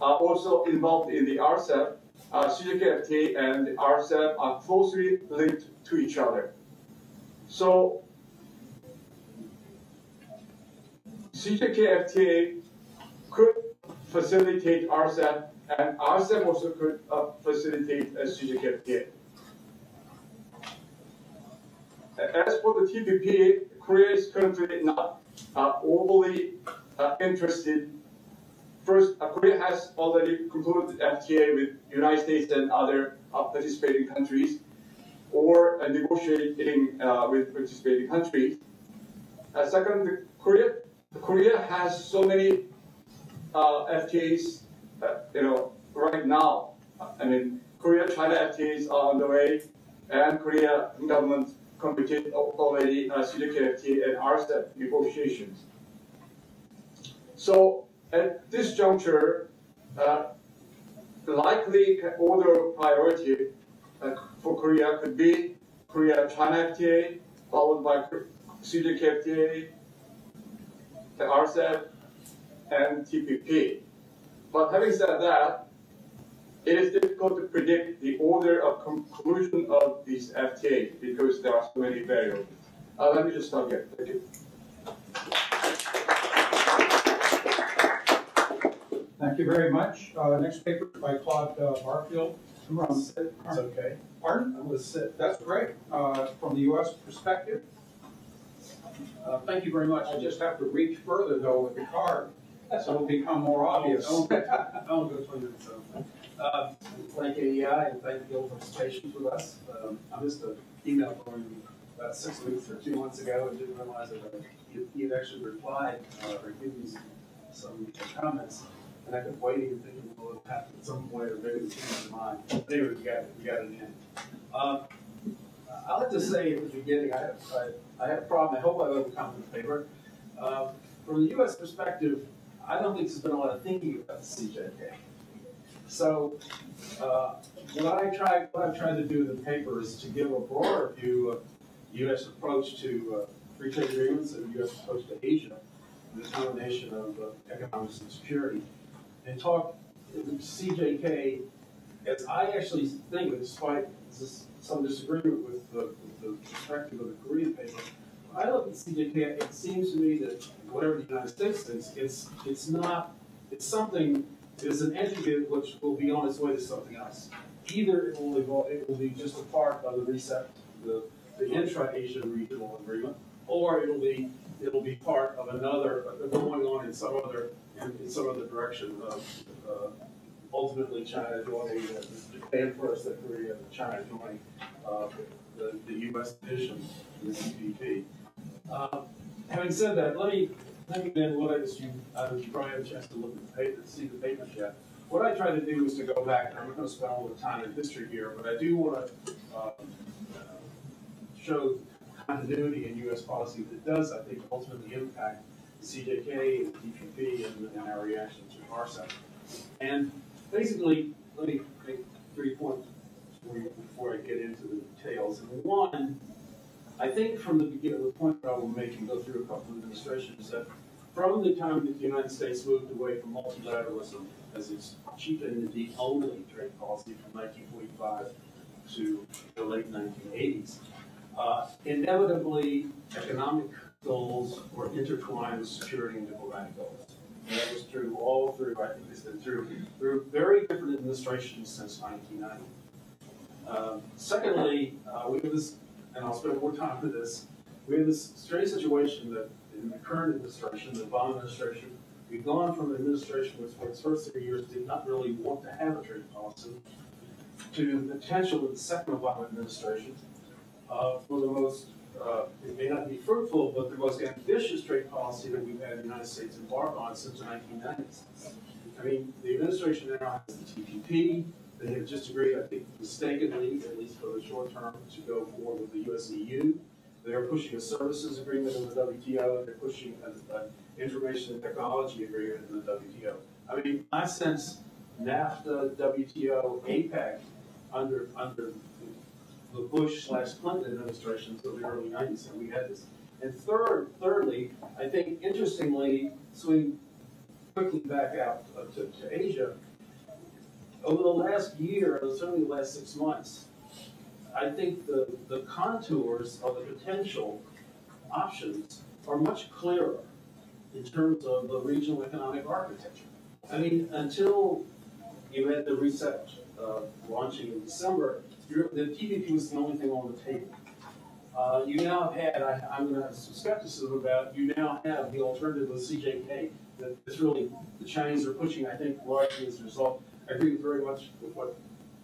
are also involved in the RCEP, CJFTA and the RCEP are closely linked to each other. So CJK FTA could facilitate RCEP, and RCEP also could facilitate CJK FTA. As for the TPP, Korea is currently not overly interested. First, Korea has already concluded FTA with United States and other participating countries, or negotiating with participating countries. Second, Korea has so many FTAs, right now. I mean, Korea-China FTAs are on the way, and Korea government completed already CJK FTA and RCEP negotiations. So at this juncture, likely order priority for Korea could be Korea-China FTA, followed by CJK FTA, the RCEP, and TPP. But having said that, it is difficult to predict the order of conclusion of these FTAs because there are so many variables. Let me just stop here. Thank you. Thank you very much. Next paper is by Claude Barfield. I'm going to sit. It's okay. Pardon? I'm going to sit. That's great. From the U.S. perspective. Thank you very much. I just have to reach further, though, with the card. So it'll become more obvious. I'll go to you. Thank AEI and thank Bill for his patience with us. I missed an email from about 6 weeks or 2 months ago and didn't realize that he'd actually replied or given me some comments. And I kept waiting and thinking, well, it'll happen at some point, or maybe it's in his mind. But anyway, we got it in. I'd like to say at the beginning, I have a problem. I hope I've overcome the paper. From the U.S. perspective, I don't think there's been a lot of thinking about the CJK. So what I've tried to do in the paper is to give a broader view of U.S. approach to free trade agreements and U.S. approach to Asia, the combination of economics and security, and talk CJK as I actually think, despite this, some disagreement with the perspective of the Korean paper. I look at CJK, it seems to me that whatever the United States thinks, it's something, it's an entity which will be on its way to something else. Either it will evolve, it will be just a part of the RCEP, the intra-Asia regional agreement, or it'll be part of another, going on in some other direction of ultimately China joining Japan first, then Korea, and China joining the U.S. edition of the CPP. Having said that, let me then look at this. I haven't had a chance to look at the paper, see the papers yet. What I try to do is to go back, and I'm not going to spend all the time in history here, but I do want to show continuity in U.S. policy that does, I think, ultimately impact the CJK and the DPP and our reaction to RCEP. And basically, let me make 3 points before I get into the details. And one, I think from the beginning, the point that I will make and go through a couple of administrations, that from the time that the United States moved away from multilateralism as its chief entity only trade policy from 1945 to the late 1980s, inevitably, economic goals were intertwined with security and diplomatic goals. And that was true all through, I think it's been through very different administrations since 1990. Secondly, we have this, and I'll spend more time on this, we have this strange situation that in the current administration, the Obama administration, we've gone from an administration which for its first 3 years did not really want to have a trade policy to the potential of the second Obama administration for the most, it may not be fruitful, but the most ambitious trade policy that we've had the United States embark on since the 1990s. I mean, the administration now has the TPP. They have just agreed, I think, mistakenly, at least for the short term, to go forward with the US-EU. They're pushing a services agreement in the WTO, and they're pushing an information and technology agreement in the WTO. I mean, I sense NAFTA, WTO, APEC under the Bush/Clinton administrations of the early 90s, and we had this. And thirdly, I think, interestingly, swing quickly back out to Asia, over the last year, or certainly the last 6 months, I think the contours of the potential options are much clearer in terms of the regional economic architecture. I mean, until you had the RCEP launching in December, the TPP was the only thing on the table. You now had, I'm going to have some skepticism about, you now have the alternative of CJK that is really, the Chinese are pushing, I think, largely as a result. I agree very much with what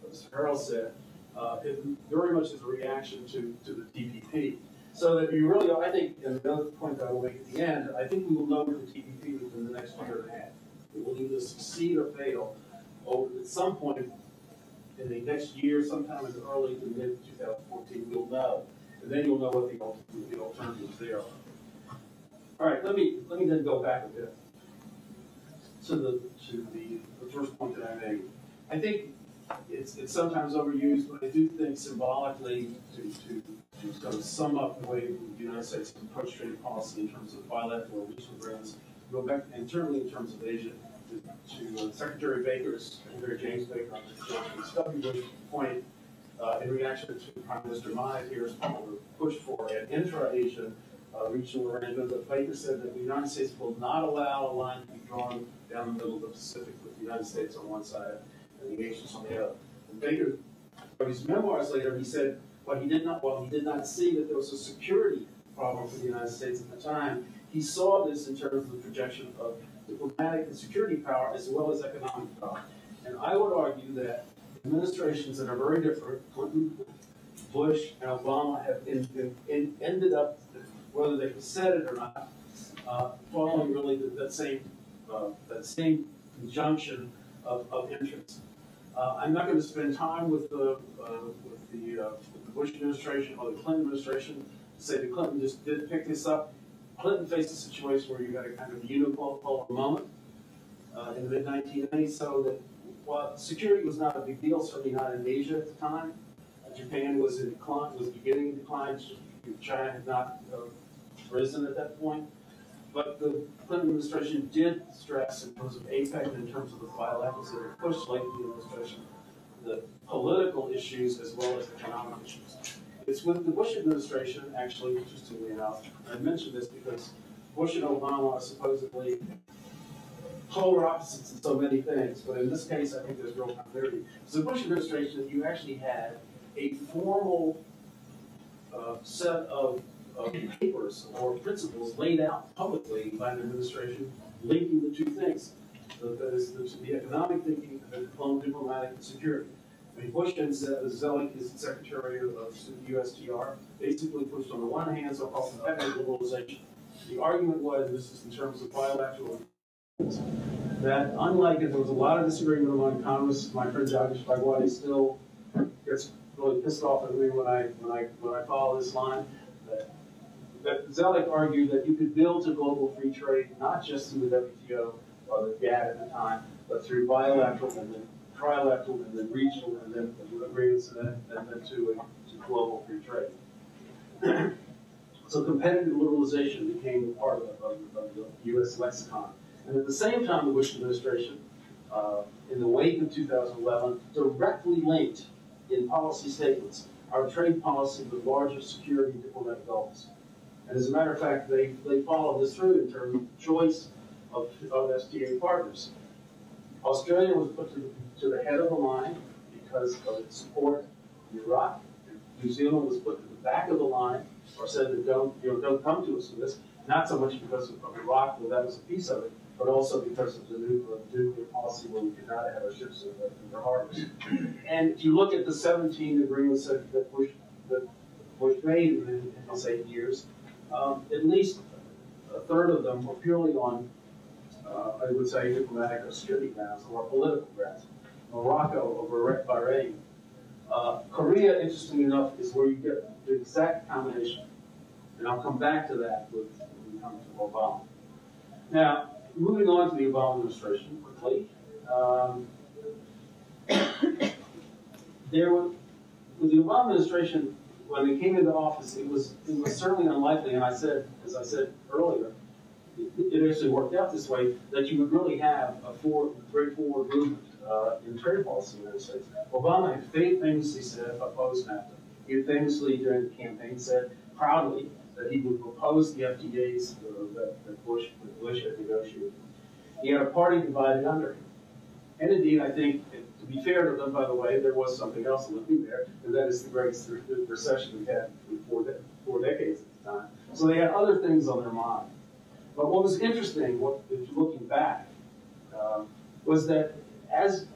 Mr. Harold said. It very much is a reaction to the TPP. So that you really, I think, and another point that I will make at the end, I think we will know where the TPP within the next year and a half. It will either succeed or fail at some point in the next year, sometime in the early to mid 2014, we'll know. And then you'll know what the alternatives there are. All right, let me then go back a bit to the first point that I made. I think it's sometimes overused, but I do think symbolically to sort of sum up the way the United States approaches trade policy in terms of bilateral regional agreements, go back and certainly in terms of Asia to Secretary James Baker on the Bush point. In reaction to Prime Minister Abe here's the push for an intra-Asian regional arrangement, but Baker said that the United States will not allow a line to be drawn down the middle of the Pacific with the United States on one side and the Asians on the other. And Baker, from his memoirs later, he said, while he did not see that there was a security problem for the United States at the time, he saw this in terms of the projection of diplomatic and security power as well as economic power. And I would argue that administrations that are very different, Clinton, Bush, and Obama, have ended up, whether they said it or not, following really that same conjunction of interests. I'm not going to spend time with the Bush administration or the Clinton administration. Say that Clinton just did pick this up. Clinton faced a situation where you got a kind of unipolar moment in the mid 1990s, so that. Well, security was not a big deal, certainly not in Asia at the time. Japan was in decline, was beginning to decline. China had not risen at that point. But the Clinton administration did stress, in terms of APEC and in terms of the bilaterals that were pushed late in the administration, the political issues as well as economic issues. It's with the Bush administration, actually, interestingly enough, I mentioned this because Bush and Obama are supposedly polar opposites in so many things, but in this case, I think there's real continuity. So the Bush administration, you actually had a formal set of papers or principles laid out publicly by the administration, linking the two things. So that is the economic thinking, the diplomatic and security. I mean, Bush and Zoellick is the Secretary of the USTR, basically pushed on the one hand, so called competitive liberalization. The argument was, this is in terms of bilateral, that unlike if there was a lot of disagreement among economists, my friend Jagdish Bhagwati still gets really pissed off at me when I follow this line, that Zoellick argued that you could build to global free trade not just through the WTO or the GATT at the time, but through bilateral and then trilateral and then regional and then agreements and then to global free trade. So competitive liberalization became part of the U.S. lexicon. And at the same time, the Bush administration, in the wake of 2011, directly linked in policy statements our trade policy with larger security and diplomatic goals. And as a matter of fact, they followed this through in terms of choice of FTA partners. Australia was put to the head of the line because of its support in Iraq. New Zealand was put to the back of the line, or said that don't come to us with this. Not so much because of Iraq, well, that was a piece of it, but also because of the nuclear policy where we could not have our ships in the harbors. And if you look at the 17 agreements that Bush made in those 8 years, at least a third of them were purely on, I would say, diplomatic or security grounds or political grounds. Morocco over Bahrain. Korea, interestingly enough, is where you get the exact combination. And I'll come back to that when we come to Obama. Now, moving on to the Obama administration quickly, with the Obama administration, when they came into office, it was certainly unlikely, and as I said earlier, it actually worked out this way, that you would really have a great forward movement in trade policy in the United States. Obama had famously said, opposed NAFTA. He famously, during the campaign, said proudly that he would oppose the FTAs that Bush had negotiated. He had a party divided under him. And indeed, I think, to be fair to them, by the way, there was something else living there, and that is the Great Recession we had in four decades at the time. So they had other things on their mind. But what was interesting, looking back, was that as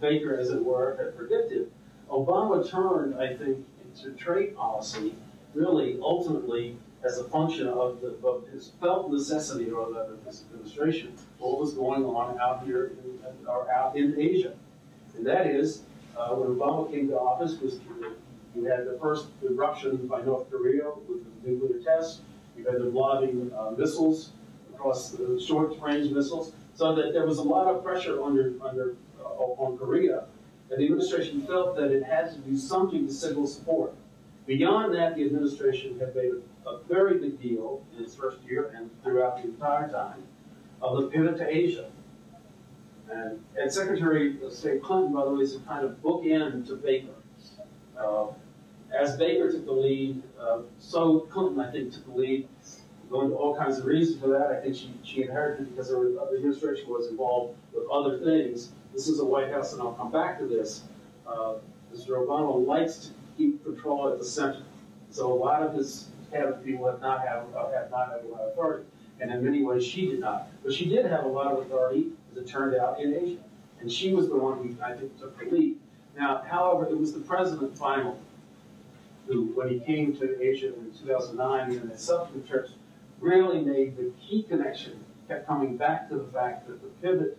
Baker, as it were, had predicted, Obama turned, I think, into trade policy really ultimately as a function of, his felt necessity or of his administration, what was going on out here in, or out in Asia. And that is, when Obama came to office, you had the first eruption by North Korea with the nuclear test. You had them lobbing missiles across the short-range missiles, so that there was a lot of pressure on Korea, and the administration felt that it had to do something to signal support. Beyond that, the administration had made a very big deal in its first year and throughout the entire time of the pivot to Asia. And Secretary of State Clinton, by the way, is a kind of bookend to Baker. As Baker took the lead, so Clinton, I think, took the lead. Go into all kinds of reasons for that. I think she inherited because her administration was involved with other things. This is a White House, and I'll come back to this. Mr. Obama likes to keep control at the center. So a lot of his people have not had a lot of authority. And in many ways, she did not. But she did have a lot of authority, as it turned out, in Asia. And she was the one who, I think, took the lead. Now, however, it was the president finally who, when he came to Asia in 2009 and his subsequent trips, really made the key connection, kept coming back to the fact that the pivot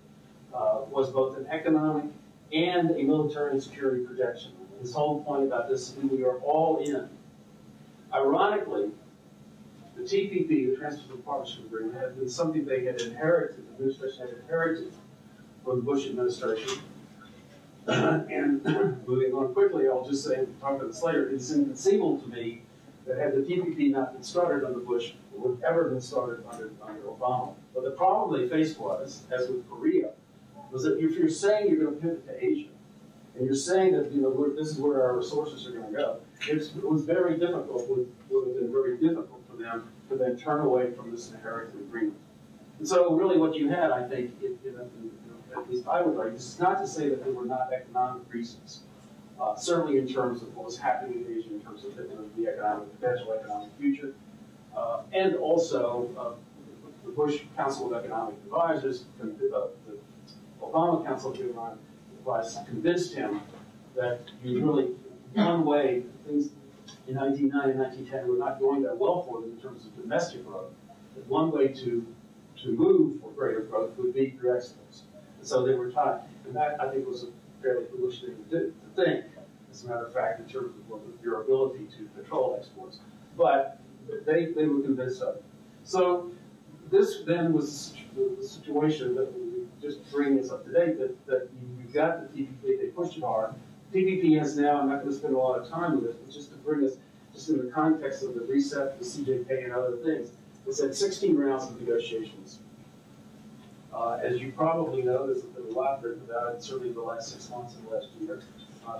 was both an economic and a military and security projection. His whole point about this is we are all in. Ironically, the TPP, the Trans-Pacific Partnership Agreement, had been something they had inherited, the administration had inherited from the Bush administration. And moving on quickly, I'll just say, we'll talk about this later, it's inconceivable to me that had the TPP not been started under Bush, it would have ever been started under Obama. But the problem they faced was, as with Korea, was that if you're saying you're going to pivot to Asia, and you're saying that this is where our resources are going to go, it was very difficult. Would have been very difficult for them to then turn away from this inherited agreement. And so, really, what you had, I think, at least I would argue, is not to say that there were not economic reasons. Certainly in terms of what was happening in Asia, in terms of the economic, potential economic future, and also the Bush Council of Economic Advisors, the Obama Council of Economic Advisors, convinced him that you really, one way, things in 1909 and 1910 were not going that well for them in terms of domestic growth, that one way to move for greater growth would be through exports. And so they were tied. And that, I think, was a fairly foolish thing to think, as a matter of fact, in terms of your ability to control exports. But they were convinced of it. So this then was the situation that we just bring this up to date, that you've got the TPP, they pushed it hard. TPP has now, I'm not going to spend a lot of time with it, but just to bring this just in the context of the RCEP, the CJP, and other things, it's had 16 rounds of negotiations. As you probably know, there's been a lot written about it, certainly in the last 6 months and last year.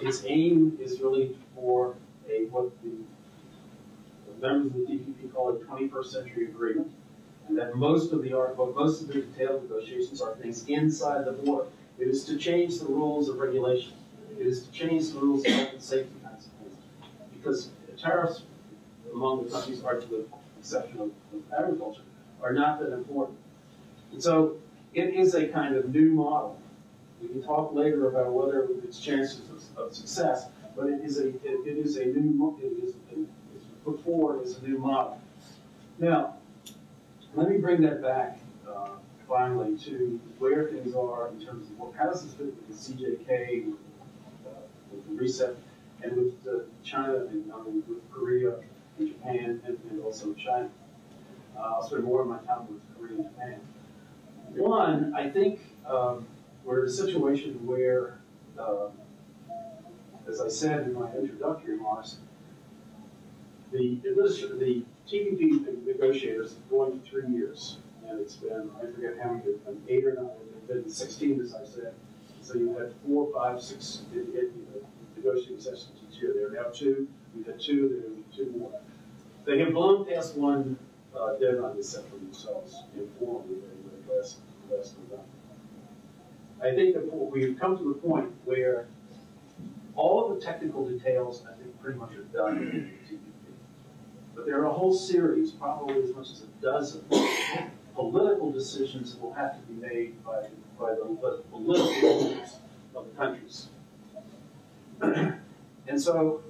Its aim is really for what the members of the TPP call a 21st century agreement, and that most of the detailed negotiations are things inside the border. It is to change the rules of regulation. It is to change the rules of health and safety consequences, because tariffs among the countries are, to the exception of agriculture, are not that important. And so, it is a kind of new model. We can talk later about whether its chances of success, but it is put forward as a new model. Now, let me bring that back finally to where things are in terms of how does this fit with the CJK, with the RCEP, and with China, and with Korea and Japan, and also China. I'll spend more of my time with Korea and Japan. One, I think we're in a situation where, as I said in my introductory remarks, the TPP negotiators have been going for 3 years, and it's been, I forget how many, it's been 8 or 9, it's been 16, as I said. So you've had 4, 5, 6 negotiating sessions each year. There are now 2, we've had 2, there are 2 more. They have gone past one deadline they set for themselves informally last November. I think that we've come to the point where all of the technical details, I think, pretty much are done in the TPP. But there are a whole series, probably as much as a dozen, political decisions that will have to be made by the political leaders of the countries. And so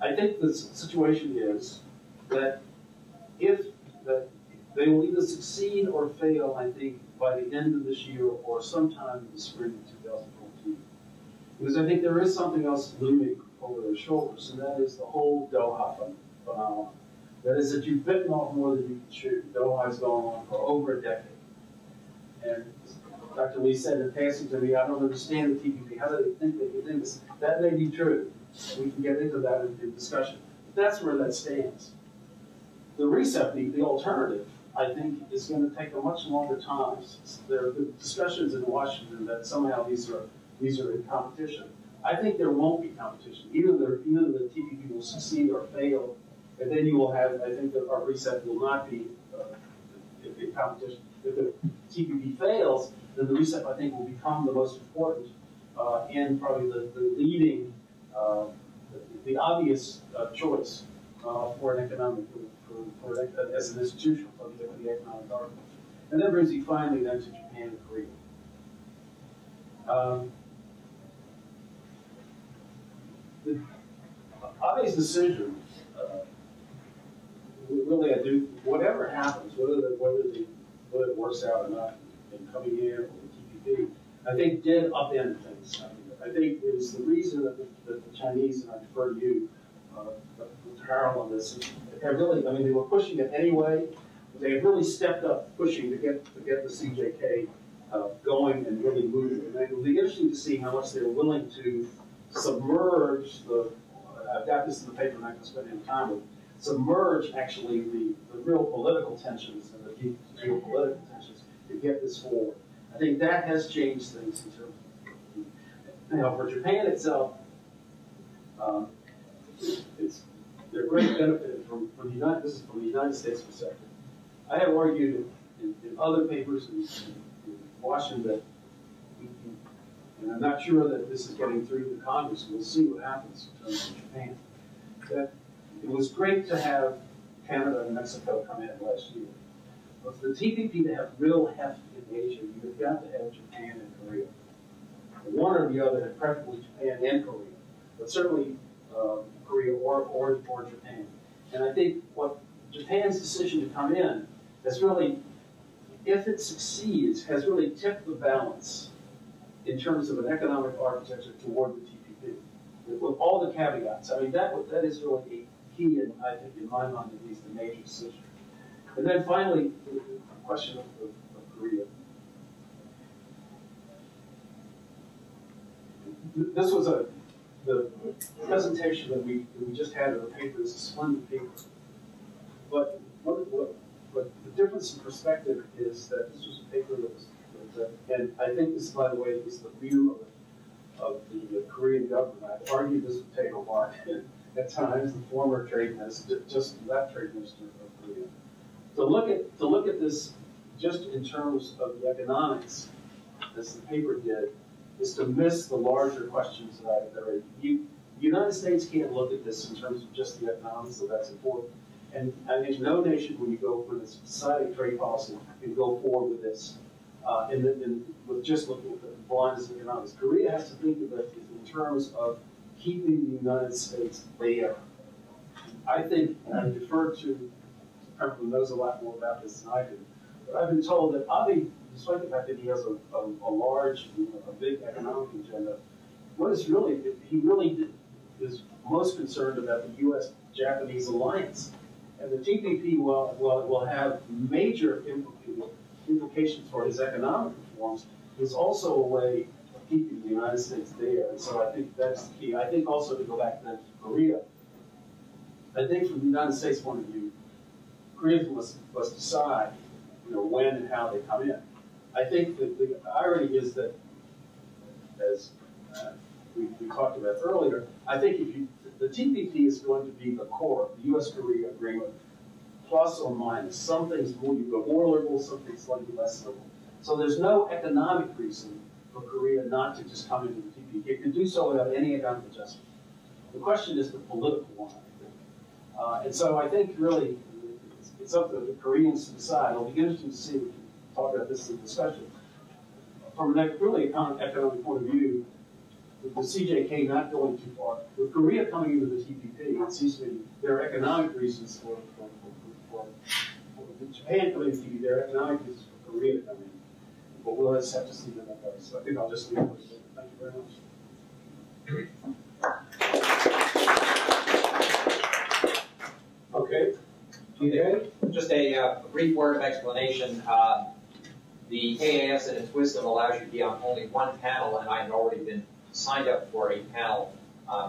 I think the situation is that they will either succeed or fail, I think, by the end of this year or sometime in the spring of 2014. Because I think there is something else looming over their shoulders, and that is the whole Doha phenomenon. That is that you've bitten off more than you can chew. Doha has gone on for over a decade. And Dr. Lee said in passing to me, I don't understand the TPP. How do they think they can do this? That may be true. We can get into that in the discussion. But that's where that stands. The RCEP, the alternative, I think, is going to take a much longer time. There are discussions in Washington that somehow these are in competition. I think there won't be competition. Either the TPP will succeed or fail, and then you will have, I think, that our RCEP will not be in competition. If the TPP fails, then the RCEP, I think, will become the most important and probably the leading, the obvious choice for an economic, for as an institution for the economic article. And that brings you finally then to Japan and Korea. Abe's decision, really, I do, whatever happens, whether it works out or not, in coming in or the TPP, I think did upend things. I think it was the reason that the Chinese, and I refer to you, Harold on this, have really, I mean, they were pushing it anyway, but they have really stepped up pushing to get the CJK going and really moving. And it will be interesting to see how much they're willing to submerge the, I've got this in the paper, I'm not going to spend any time with, submerge actually the real political tensions and the geopolitical tensions to get this forward. I think that has changed things in terms of, now for Japan itself, they're great benefit from the United, this is from the United States perspective. I have argued in other papers in Washington that, and I'm not sure that this is getting through the Congress, we'll see what happens in terms of Japan, that it was great to have Canada and Mexico come in last year. But for the TPP to have real heft in Asia, you've got to have Japan and Korea. One or the other, and preferably Japan and Korea, but certainly Korea or Japan. And I think what Japan's decision to come in has really, if it succeeds, has really tipped the balance in terms of an economic architecture toward the TPP, with all the caveats. I mean, that is really a key, and I think in my mind at least, a major decision. And then finally, the question of Korea. This was the presentation that we just had in the paper is a splendid paper. But the difference in perspective is that this was a paper and I think this, by the way, is the view of the Korean government. I've argued this would take a while. At times, the former trade minister, just that trade minister of Korea. To look at this just in terms of the economics, as the paper did, is to miss the larger questions that are. The United States can't look at this in terms of just the economics, so that's important. And I mean, no nation, when you go with a society trade policy, can go forward with this, with just looking at the blindness of economics. Korea has to think of it in terms of keeping the United States there. I think, and I defer to Pempel, knows a lot more about this than I do, but I've been told that Abe, despite the fact that he has a large, a big economic agenda, he really is most concerned about the U.S.-Japanese alliance. And the TPP will have major implications for his economic reforms. It's also a way of keeping the United States there. And so I think that's the key. I think also to go back then to Korea, I think from the United States point of view, Koreans must decide when and how they come in. I think that the irony is that, as we talked about earlier, I think if you, The TPP is going to be the core of the U.S.-Korea agreement, plus or minus. Some things will be more liberal, some things will be less liberal. So there's no economic reason for Korea not to just come into the TPP. It can do so without any economic adjustment. The question is the political one, I think. And so I think really it's up to the Koreans to decide. It'll be interesting to see, we can talk about this in the discussion. From an really economic point of view, with the CJK not going too far, with Korea coming into the TPP, it seems to me there are economic reasons for Japan coming into the TPP, there are economic reasons for Korea to come in. But we'll just have to see that. So I think I'll just leave it with you. Thank you very much. Okay. Just a brief word of explanation. The AAS and its wisdom allows you to be on only one panel, and I had already been signed up for a panel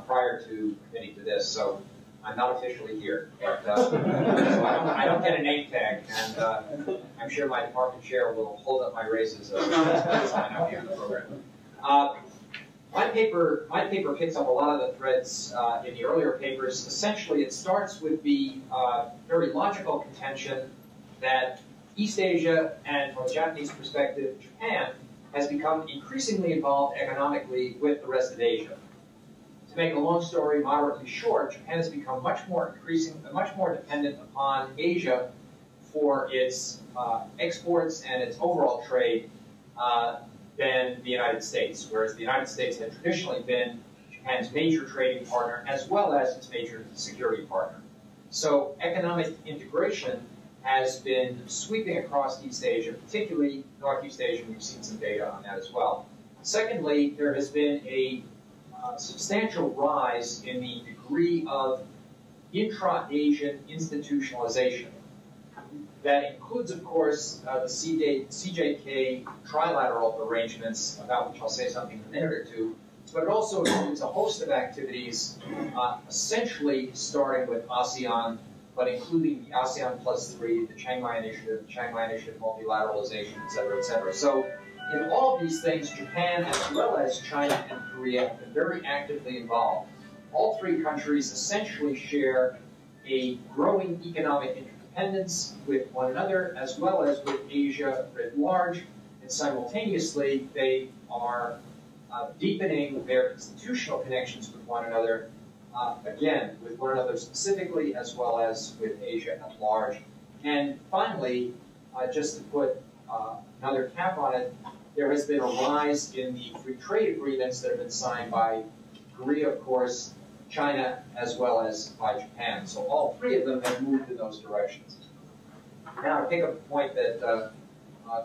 prior to committing to this, so I'm not officially here. But, so I don't get a name tag, and I'm sure my department chair will hold up my raises as I will be on the program. My paper picks up a lot of the threads in the earlier papers. Essentially, it starts with the very logical contention that East Asia, and from a Japanese perspective, Japan, has become increasingly involved economically with the rest of Asia. To make a long story moderately short, Japan has become much more dependent upon Asia for its exports and its overall trade than the United States, whereas the United States had traditionally been Japan's major trading partner as well as its major security partner. So economic integration has been sweeping across East Asia, particularly Northeast Asia. We've seen some data on that as well. Secondly, there has been a substantial rise in the degree of intra-Asian institutionalization. That includes, of course, the CJK trilateral arrangements, about which I'll say something in a minute or two, but it also includes a host of activities, essentially starting with ASEAN, but including the ASEAN Plus 3, the Chiang Mai Initiative, multilateralization, et cetera, et cetera. So in all of these things, Japan, as well as China and Korea, have been very actively involved. All three countries essentially share a growing economic interdependence with one another, as well as with Asia writ large, and simultaneously they are deepening their institutional connections with one another, again, with one another specifically, as well as with Asia at large. And finally, just to put another cap on it, there has been a rise in the free trade agreements that have been signed by Korea, of course, China, as well as by Japan. So all three of them have moved in those directions. Now, to pick up the point that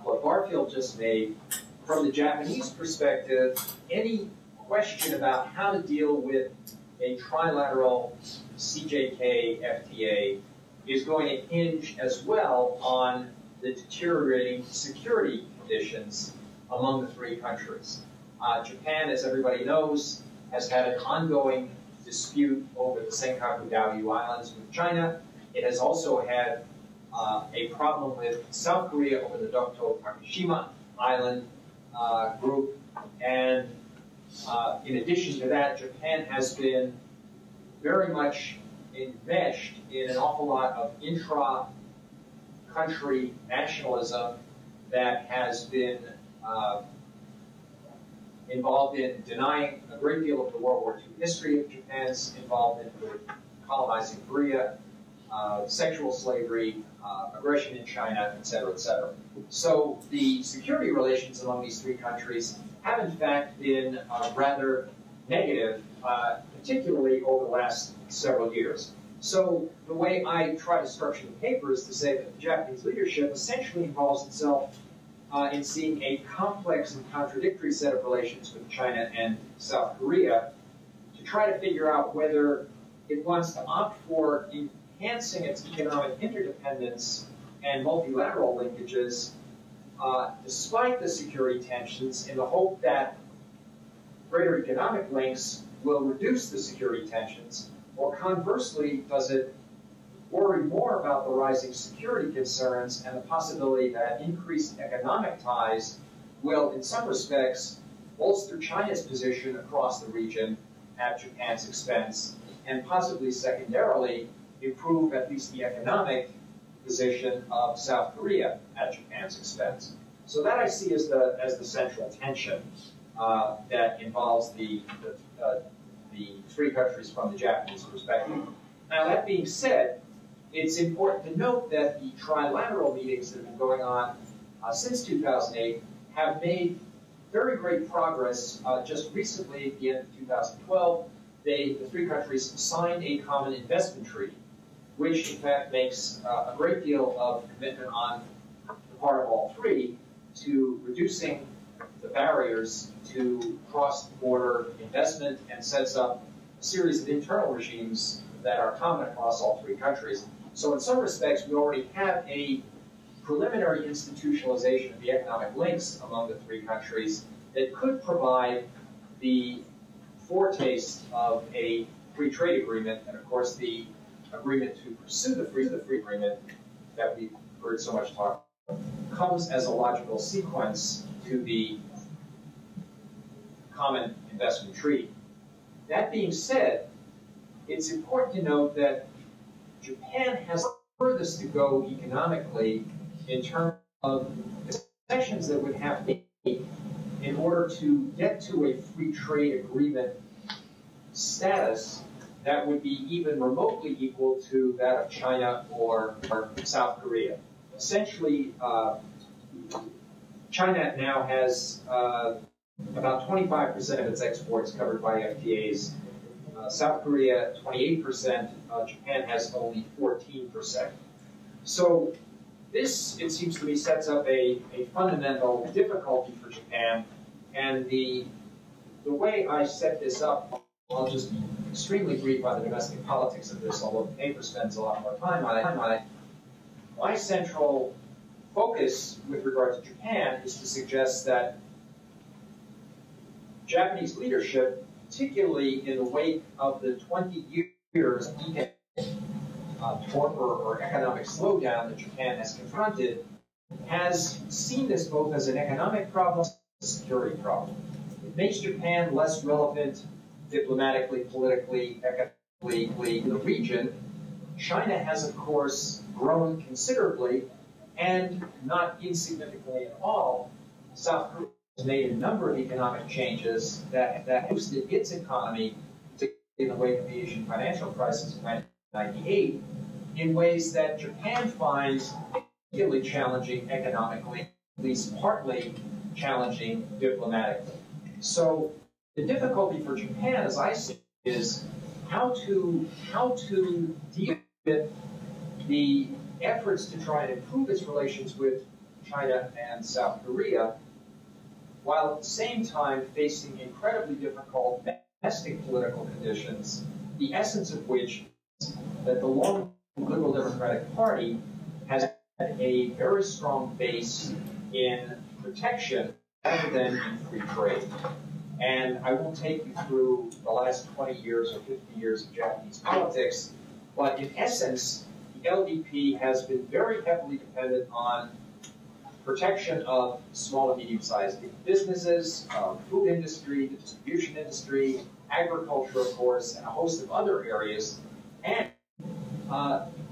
Claude Barfield just made, from the Japanese perspective, any question about how to deal with a trilateral CJK FTA is going to hinge as well on the deteriorating security conditions among the three countries. Japan, as everybody knows, has had an ongoing dispute over the Senkaku Diaoyu Islands with China. It has also had a problem with South Korea over the Dokto Takashima Island group, and in addition to that, Japan has been very much enmeshed in an awful lot of intra-country nationalism that has been involved in denying a great deal of the World War II history of Japan's involvement with colonizing Korea, sexual slavery, aggression in China, et cetera, et cetera. So the security relations among these three countries have in fact been rather negative, particularly over the last several years. So the way I try to structure the paper is to say that the Japanese leadership essentially involves itself in seeing a complex and contradictory set of relations with China and South Korea to try to figure out whether it wants to opt for enhancing its economic interdependence and multilateral linkages despite the security tensions, in the hope that greater economic links will reduce the security tensions, or conversely, does it worry more about the rising security concerns and the possibility that increased economic ties will, in some respects, bolster China's position across the region at Japan's expense, and possibly secondarily improve at least the economic position of South Korea at Japan's expense. So that I see as the central tension that involves the three countries from the Japanese perspective. Now, that being said, it's important to note that the trilateral meetings that have been going on since 2008 have made very great progress. Just recently, at the end of 2012, the three countries signed a common investment treaty, which in fact makes a great deal of commitment on the part of all three to reducing the barriers to cross-border investment, and sets up a series of internal regimes that are common across all three countries. So in some respects, we already have a preliminary institutionalization of the economic links among the three countries that could provide the foretaste of a free trade agreement, and of course the agreement to pursue the free agreement that we've heard so much talk about comes as a logical sequence to the common investment treaty. That being said, it's important to note that Japan has the furthest to go economically in terms of the sections that would have to be in order to get to a free trade agreement status that would be even remotely equal to that of China or South Korea. Essentially, China now has about 25% of its exports covered by FTAs. South Korea, 28%. Japan has only 14%. So this, it seems to me, sets up a fundamental difficulty for Japan. And the way I set this up, I'll just be extremely brief on the domestic politics of this, although the paper spends a lot more time on it. My central focus with regard to Japan is to suggest that Japanese leadership, particularly in the wake of the 20 years economic torpor or economic slowdown that Japan has confronted, has seen this both as an economic problem and a security problem. It makes Japan less relevant diplomatically, politically, economically in the region. China has, of course, grown considerably, and not insignificantly at all. South Korea has made a number of economic changes that boosted its economy, particularly in the wake of the Asian financial crisis in 1998, in ways that Japan finds particularly challenging economically, at least partly challenging diplomatically. So the difficulty for Japan, as I see it, is how to deal with the efforts to try and improve its relations with China and South Korea, while at the same time facing incredibly difficult domestic political conditions, the essence of which is that the long Liberal Democratic Party has had a very strong base in protection rather than in free trade. And I won't take you through the last 20 years or 50 years of Japanese politics, but in essence, the LDP has been very heavily dependent on protection of small and medium-sized businesses, food industry, the distribution industry, agriculture, of course, and a host of other areas. And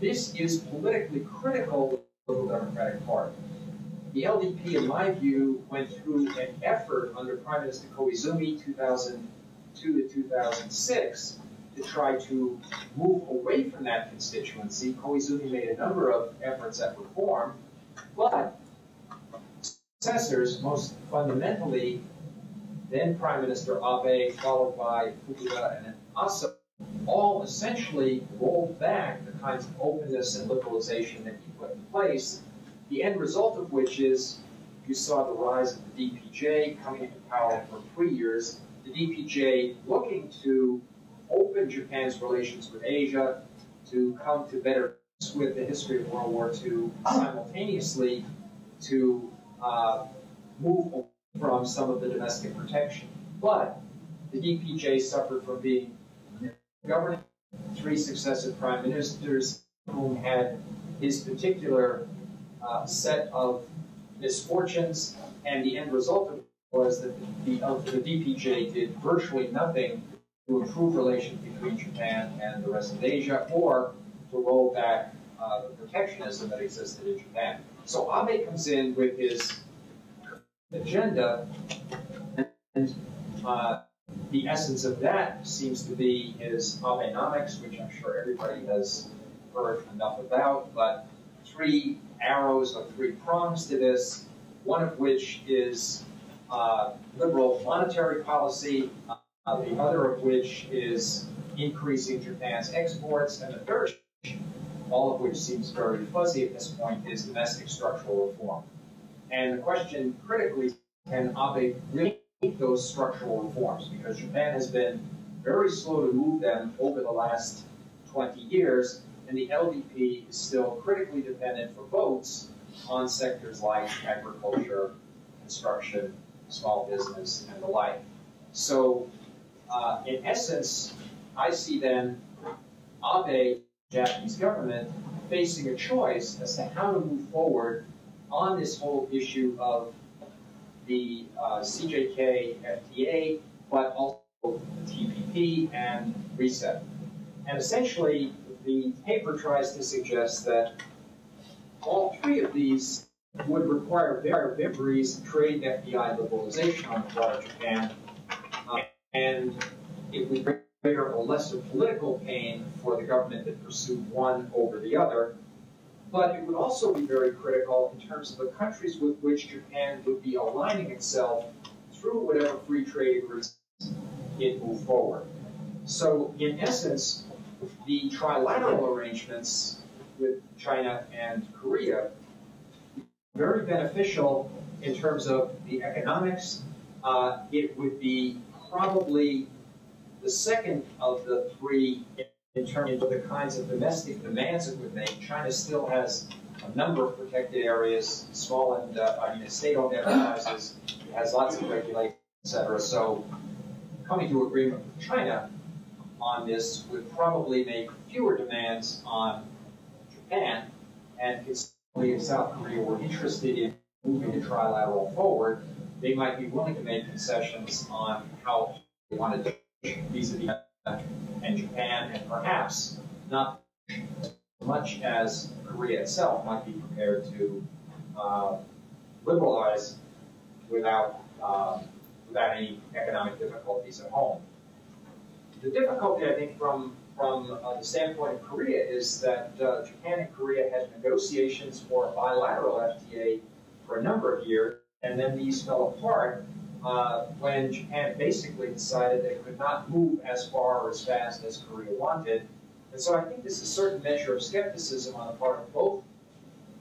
this is politically critical to the Liberal Democratic Party. The LDP, in my view, went through an effort under Prime Minister Koizumi 2002 to 2006 to try to move away from that constituency. Koizumi made a number of efforts at reform, but successors, most fundamentally, then Prime Minister Abe, followed by Fukuda and Asa, all essentially rolled back the kinds of openness and liberalization that he put in place, the end result of which is you saw the rise of the DPJ coming into power for 3 years, the DPJ looking to open Japan's relations with Asia, to come to better terms with the history of World War II, simultaneously to move away from some of the domestic protection. But the DPJ suffered from being governed by 3 successive prime ministers whom had his particular set of misfortunes, and the end result of it was that the DPJ did virtually nothing to improve relations between Japan and the rest of Asia, or to roll back the protectionism that existed in Japan. So Abe comes in with his agenda, and the essence of that seems to be his Abenomics, which I'm sure everybody has heard enough about, but three arrows or three prongs to this, one of which is liberal monetary policy, the other of which is increasing Japan's exports, and the third, all of which seems very fuzzy at this point, is domestic structural reform. And the question critically, can Abe really make those structural reforms? Because Japan has been very slow to move them over the last 20 years, and the LDP is still critically dependent for votes on sectors like agriculture, construction, small business, and the like. So, in essence, I see then Abe, Japanese government, facing a choice as to how to move forward on this whole issue of the CJK FTA, but also the TPP and RCEP. And essentially, the paper tries to suggest that all three of these would require very vigorous trade FDI liberalization on the part of Japan, and it would bring greater or lesser political pain for the government that pursued one over the other. But it would also be very critical in terms of the countries with which Japan would be aligning itself through whatever free trade agreements it moved forward. So, in essence, the trilateral arrangements with China and Korea very beneficial in terms of the economics. It would be probably the second of the three in terms of the kinds of domestic demands it would make. China still has a number of protected areas, small and state-owned enterprises, has lots of regulations, etc. So coming to agreement with China on this would probably make fewer demands on Japan, and conceivably if South Korea were interested in moving the trilateral forward, they might be willing to make concessions on how they want to vis-a-vis and Japan, and perhaps not as much as Korea itself might be prepared to liberalize without, without any economic difficulties at home. The difficulty, I think, from the standpoint of Korea is that Japan and Korea had negotiations for a bilateral FTA for a number of years, and then these fell apart when Japan basically decided that it could not move as far or as fast as Korea wanted. And so I think there's a certain measure of skepticism on the part of both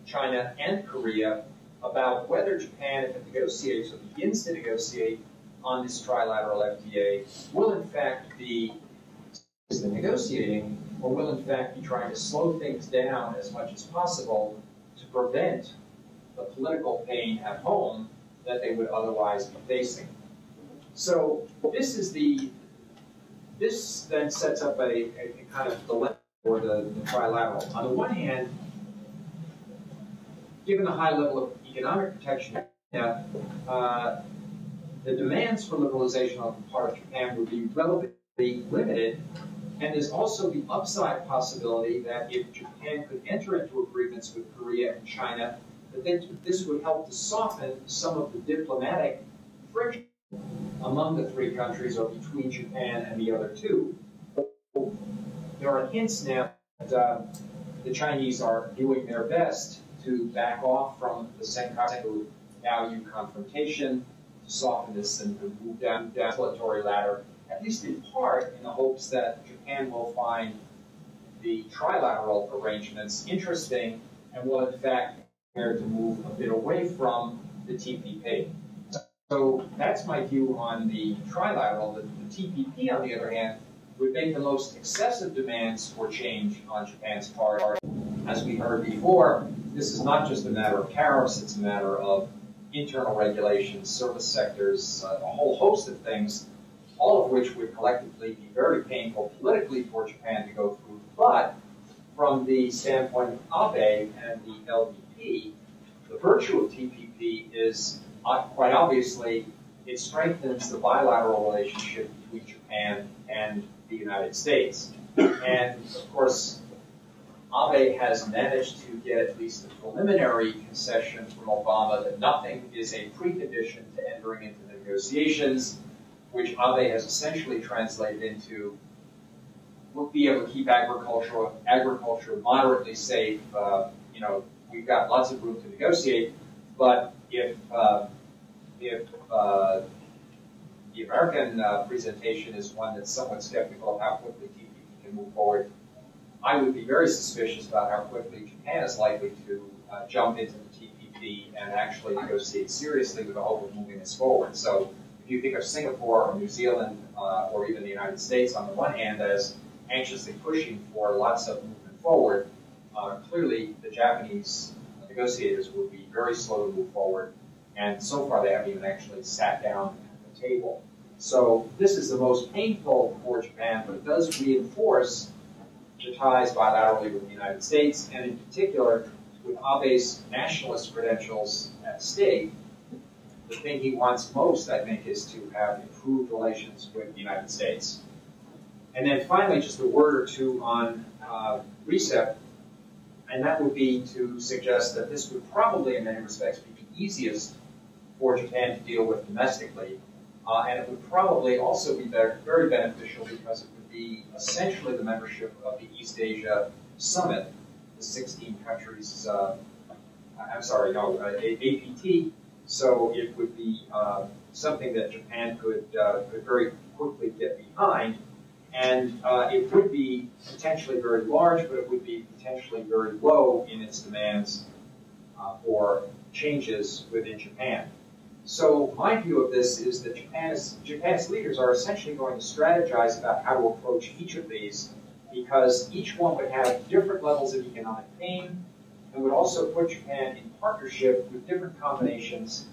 China and Korea about whether Japan, if it negotiates or begins to negotiate on this trilateral FTA, will in fact be negotiating, or will in fact be trying to slow things down as much as possible to prevent the political pain at home that they would otherwise be facing. So this is the, this then sets up a kind of dilemma for the trilateral. On the one hand, given the high level of economic protection, the demands for liberalization on the part of Japan would be relatively limited, and there's also the upside possibility that if Japan could enter into agreements with Korea and China, that this would help to soften some of the diplomatic friction among the three countries or between Japan and the other two. There are hints now that the Chinese are doing their best to back off from the Senkaku value confrontation, soften this and move down the regulatory ladder, at least in part, in the hopes that Japan will find the trilateral arrangements interesting and will, in fact, prepare to move a bit away from the TPP. So that's my view on the trilateral. The TPP, on the other hand, would make the most excessive demands for change on Japan's part. As we heard before, this is not just a matter of tariffs, it's a matter of internal regulations, service sectors, a whole host of things, all of which would collectively be very painful politically for Japan to go through. But from the standpoint of Abe and the LDP, the virtue of TPP is quite obviously it strengthens the bilateral relationship between Japan and the United States. And of course, Abe has managed to get at least a preliminary concession from Obama that nothing is a precondition to entering into negotiations, which Abe has essentially translated into, we'll be able to keep agriculture moderately safe. You know, we've got lots of room to negotiate, but if the American presentation is one that's somewhat skeptical of how quickly TPP can move forward, I would be very suspicious about how quickly Japan is likely to jump into the TPP and actually negotiate seriously with the hope of moving this forward. So if you think of Singapore or New Zealand or even the United States on the one hand as anxiously pushing for lots of movement forward, clearly the Japanese negotiators will be very slow to move forward, and so far they haven't even actually sat down at the table. So this is the most painful for Japan, but it does reinforce the ties bilaterally with the United States, and in particular, with Abe's nationalist credentials at stake, the thing he wants most, I think, is to have improved relations with the United States. And then finally, just a word or two on RCEP, and that would be to suggest that this would probably, in many respects, be the easiest for Japan to deal with domestically, and it would probably also be very beneficial because it would be essentially the membership of the East Asia Summit, the 16 countries, APT. So it would be something that Japan could very quickly get behind, and it would be potentially very large, but it would be potentially very low in its demands for changes within Japan. So my view of this is that Japan's leaders are essentially going to strategize about how to approach each of these, because each one would have different levels of economic pain, and would also put Japan in partnership with different combinations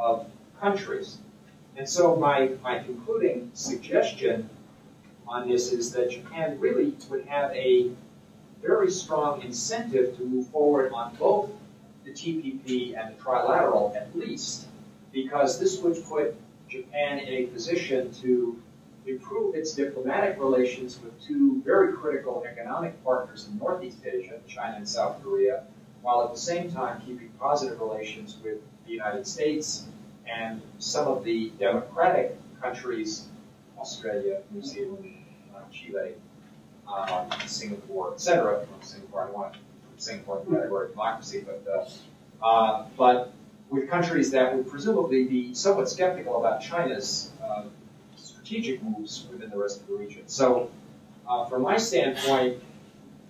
of countries. And so my concluding suggestion on this is that Japan really would have a very strong incentive to move forward on both the TPP and the trilateral, at least, because this would put Japan in a position to improve its diplomatic relations with two very critical economic partners in Northeast Asia, China and South Korea, while at the same time keeping positive relations with the United States and some of the democratic countries, Australia, New Zealand, Chile, Singapore, etc. Singapore, I don't want to put Singapore in the category of democracy, but with countries that would presumably be somewhat skeptical about China's strategic moves within the rest of the region. So from my standpoint,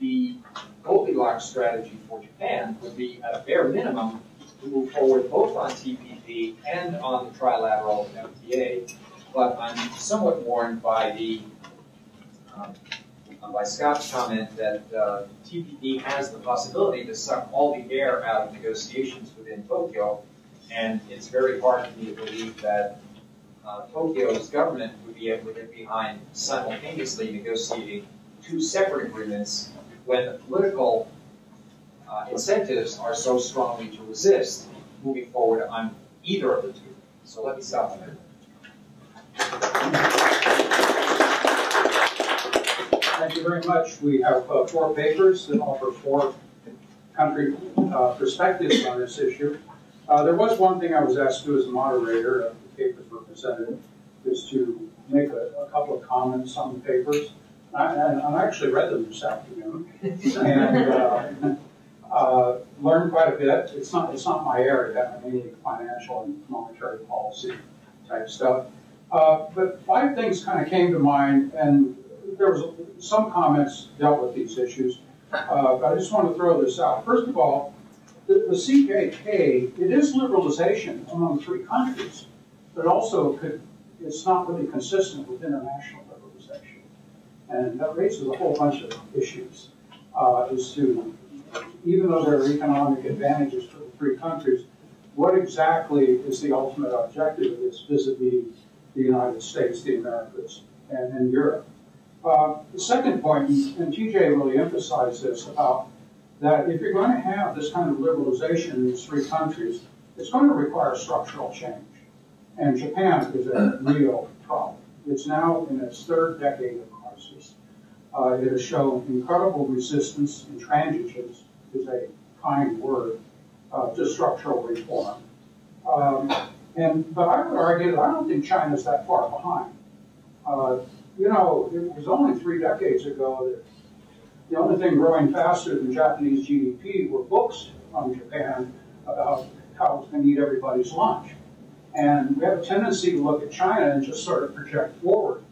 the Goldilocks strategy for Japan would be, at a bare minimum, to move forward both on TPP and on the trilateral FTA. But I'm somewhat warned by Scott's comment that TPP has the possibility to suck all the air out of negotiations within Tokyo, and it's very hard for me to believe that Tokyo's government would be able to get behind simultaneously negotiating two separate agreements when the political incentives are so strongly to resist moving forward on either of the two. So let me stop there. Thank you very much. We have four papers that offer four country perspectives on this issue. There was one thing I was asked to do as a moderator. Papers were presented, is to make a couple of comments on the papers. I actually read them this afternoon and learned quite a bit. It's not my area, I mean financial and monetary policy type stuff. But five things kind of came to mind, and there was some comments dealt with these issues, but I just want to throw this out. First of all, the CJK, it is liberalization among three countries, but also it's not really consistent with international liberalization. And that raises a whole bunch of issues, as to, even though there are economic advantages for the three countries, what exactly is the ultimate objective of this vis-a-vis the United States, the Americas, and Europe? The second point, and TJ really emphasized this, about that if you're going to have this kind of liberalization in these three countries, it's going to require structural change. And Japan is a real problem. It's now in its third decade of crisis. It has shown incredible resistance, intransigence is a kind word, to structural reform. But I would argue that I don't think China's that far behind. You know, it was only 3 decades ago that the only thing growing faster than Japanese GDP were books on Japan about how it's going to eat everybody's lunch. And we have a tendency to look at China and just sort of project forward.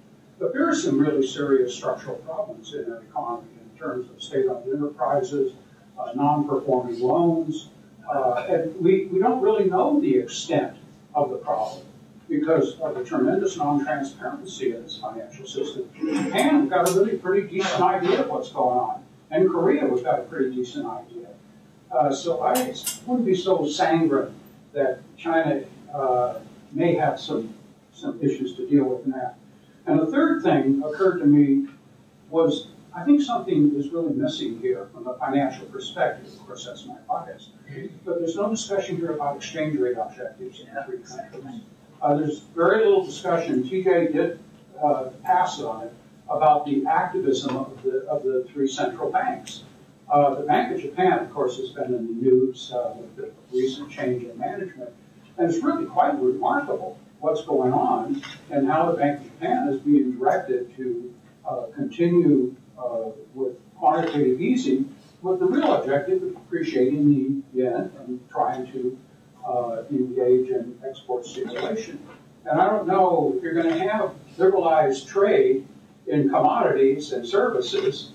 But there are some really serious structural problems in their economy in terms of state-owned enterprises, non-performing loans. And we don't really know the extent of the problem because of the tremendous non-transparency in this financial system. Japan, we've got a really pretty decent idea of what's going on. And Korea, we've got a pretty decent idea. So I wouldn't be so sanguine that China may have some issues to deal with in that. And the third thing occurred to me was, I think something is really missing here from a financial perspective. Of course, that's my bias. But there's no discussion here about exchange rate objectives in the 3 countries. There's very little discussion, TJ did pass on it, about the activism of the 3 central banks. The Bank of Japan, of course, has been in the news with the recent change in management. And it's really quite remarkable what's going on and how the Bank of Japan is being directed to continue with quantitative easing with the real objective of appreciating the yen and trying to engage in export stimulation. And I don't know if you're going to have liberalized trade in commodities and services.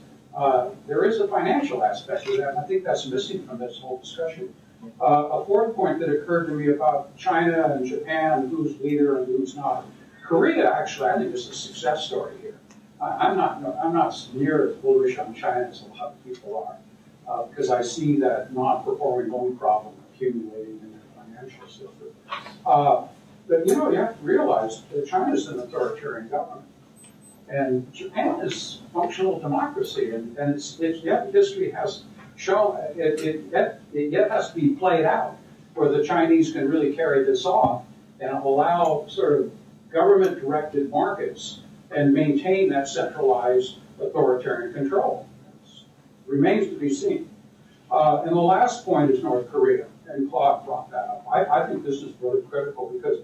There is a financial aspect of that, and I think that's missing from this whole discussion. A fourth point that occurred to me about China and Japan, who's leader and who's not. Korea, actually, I think is a success story here. I'm not near as bullish on China as a lot of people are, because I see that non-performing loan problem accumulating in the financial system. But you know, you have to realize that China's an authoritarian government, and Japan is functional democracy, and it's yet history has shown it yet has to be played out where the Chinese can really carry this off and allow sort of government-directed markets and maintain that centralized authoritarian control. It remains to be seen. And the last point is North Korea, and Claude brought that up. I think this is really critical because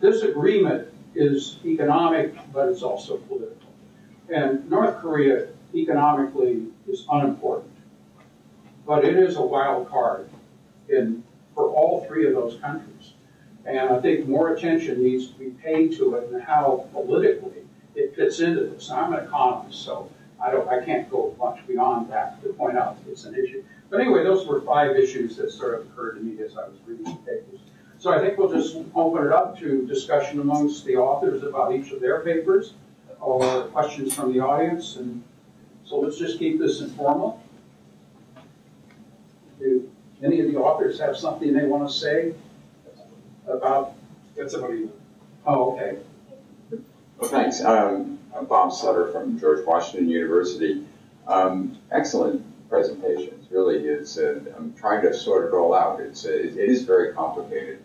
this agreement is economic, but it's also political. And North Korea economically is unimportant, but it is a wild card for all 3 of those countries. And I think more attention needs to be paid to it and how politically it fits into this. Now, I'm an economist, so I can't go much beyond that to point out that it's an issue. But anyway, those were 5 issues that sort of occurred to me as I was reading the papers. So I think we'll just open it up to discussion amongst the authors about each of their papers or questions from the audience. And so let's just keep this informal. Do any of the authors have something they want to say about? That's somebody. Oh, okay. Well, thanks. I'm Bob Sutter from George Washington University. Excellent presentations, really. I'm trying to sort it all out. It is very complicated.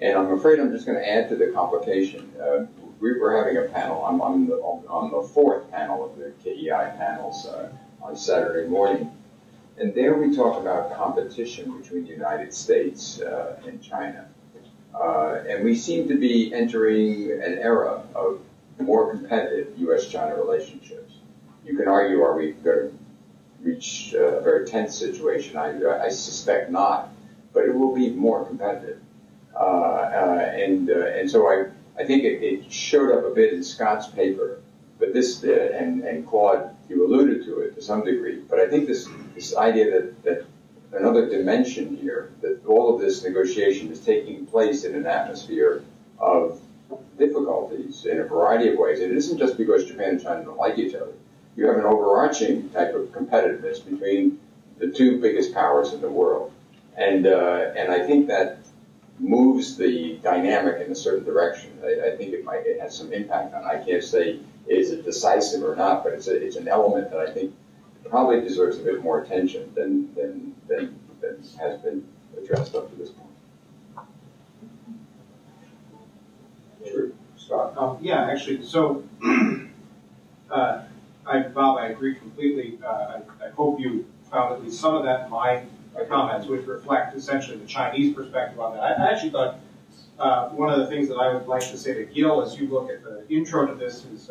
And I'm afraid I'm just going to add to the complication. We're having a panel. I'm on the 4th panel of the KEI panels on Saturday morning. And there we talk about competition between the United States and China. And we seem to be entering an era of more competitive U.S.-China relationships. You can argue, are we going to reach a very tense situation? I suspect not, but it will be more competitive. And so I think it showed up a bit in Scott's paper, but this and Claude, you alluded to it to some degree, but I think this idea that another dimension here, that all of this negotiation is taking place in an atmosphere of difficulties in a variety of ways. And it isn't just because Japan and China don't like each other. You have an overarching type of competitiveness between the 2 biggest powers in the world. And I think that moves the dynamic in a certain direction. I think it has some impact on it. I can't say is it decisive or not, but it's an element that I think probably deserves a bit more attention than has been addressed up to this point. Sure. Scott. Yeah, actually, so Bob, I agree completely. I hope you found at least some of that in my comments, which reflect essentially the Chinese perspective on that. I actually thought one of the things that I would like to say to Gil as you look at the intro to this is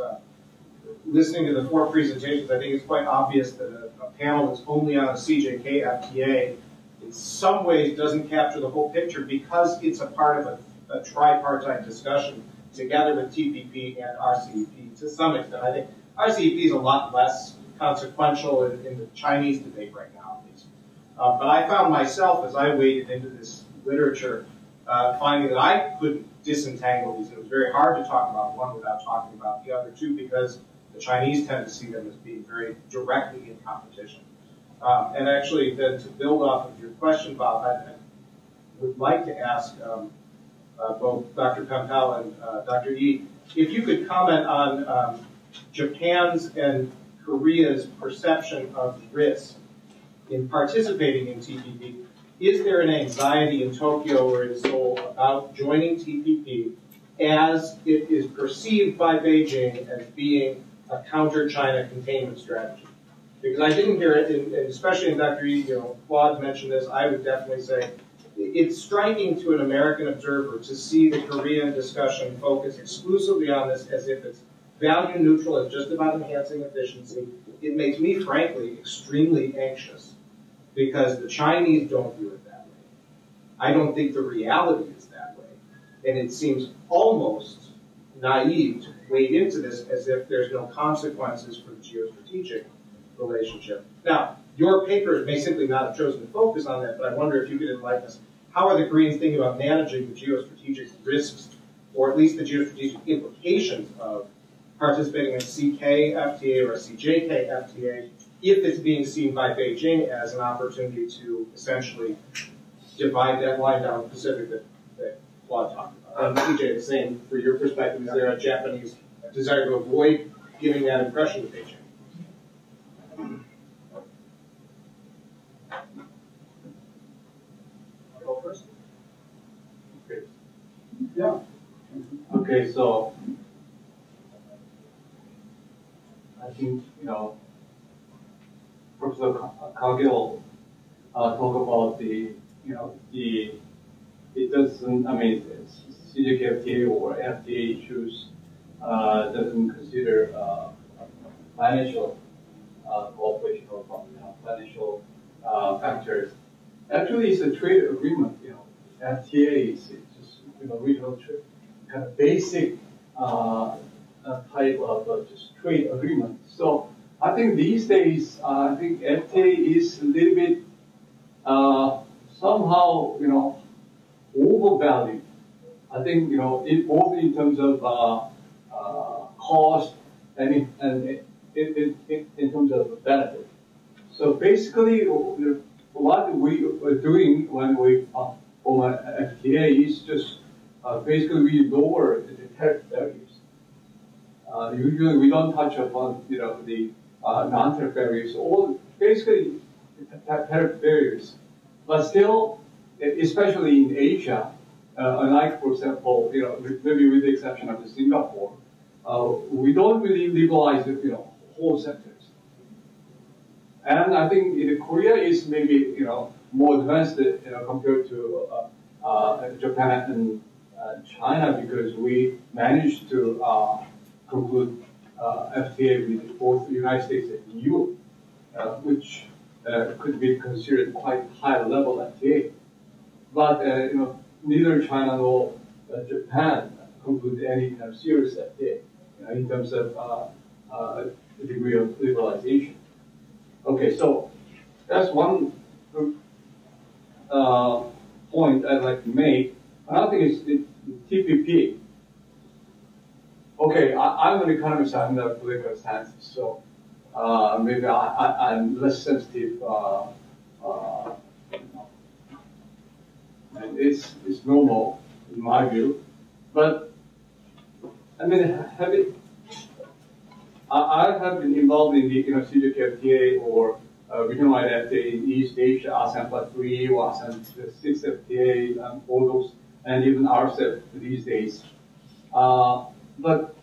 listening to the four presentations, I think it's quite obvious that a panel that's only on a CJK FTA in some ways doesn't capture the whole picture because it's a part of a tripartite discussion together with TPP and RCEP to some extent. I think RCEP is a lot less consequential in the Chinese debate right now, at least. But I found myself, as I waded into this literature, finding that I couldn't disentangle these. It was very hard to talk about one without talking about the other two because the Chinese tend to see them as being very directly in competition. And actually, then to build off of your question, Bob, I would like to ask both Dr. Pempel and Dr. Yi, if you could comment on Japan's and Korea's perception of risk in participating in TPP. Is there an anxiety in Tokyo or in Seoul about joining TPP as it is perceived by Beijing as being a counter-China containment strategy? Because I didn't hear it, and especially in Dr. Yi, Claude mentioned this, I would definitely say it's striking to an American observer to see the Korean discussion focus exclusively on this as if it's value neutral, is just about enhancing efficiency. It makes me, frankly, extremely anxious because the Chinese don't view it that way. I don't think the reality is that way. And it seems almost naive to wade into this as if there's no consequences for the geostrategic relationship. Now, your papers may simply not have chosen to focus on that, but I wonder if you could enlighten us. How are the Koreans thinking about managing the geostrategic risks, or at least the geostrategic implications of participating in a CK FTA or a CJK FTA, if it's being seen by Beijing as an opportunity to essentially divide that line down the Pacific that Claude talked about? T.J., the same for your perspective. Is there a Japanese desire to avoid giving that impression to Beijing? I'll go first. Okay. Yeah. Okay, so I think, Professor Cargill talked about the, it doesn't, CJK FTA or FTA issues doesn't consider financial cooperation or financial factors. Actually, it's a trade agreement, FTA is just, regional trade, kind of basic type of just trade agreement. So I think these days, I think FTA is a little bit somehow, overvalued. I think, both in terms of cost and in terms of benefit. So basically, what we are doing when we on FTA is just basically we lower the tariff barriers. Usually we don't touch upon, the non-tariff barriers, all basically tariff barriers. But still, especially in Asia, unlike, for example, maybe with the exception of Singapore, we don't really liberalize, whole sectors. And I think Korea is maybe, more advanced, compared to Japan and China because we managed to conclude FTA with both the United States and EU, which could be considered quite high-level FTA. But neither China nor Japan concluded any kind of serious FTA in terms of the degree of liberalization. Okay, so that's one point I'd like to make. Another thing is the TPP. Okay, I'm an economist, I'm not a political scientist, so maybe I'm less sensitive. And it's normal, in my view. But, I have been involved in the CJK FTA or regional-wide FTA in East Asia, ASEAN Plus 3, or ASEAN 6 FTA, and all those, and even RCEP these days. But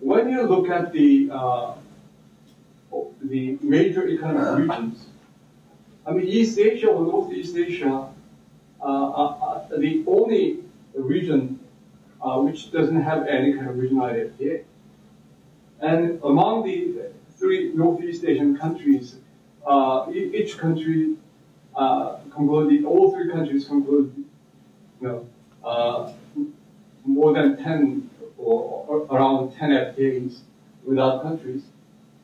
when you look at the major economic regions, I mean, East Asia or Northeast Asia are the only region which doesn't have any kind of regional FTA. And among the three Northeast Asian countries, each country concluded, all three countries concluded, you know, more than 10 or around 10 FTAs with other countries,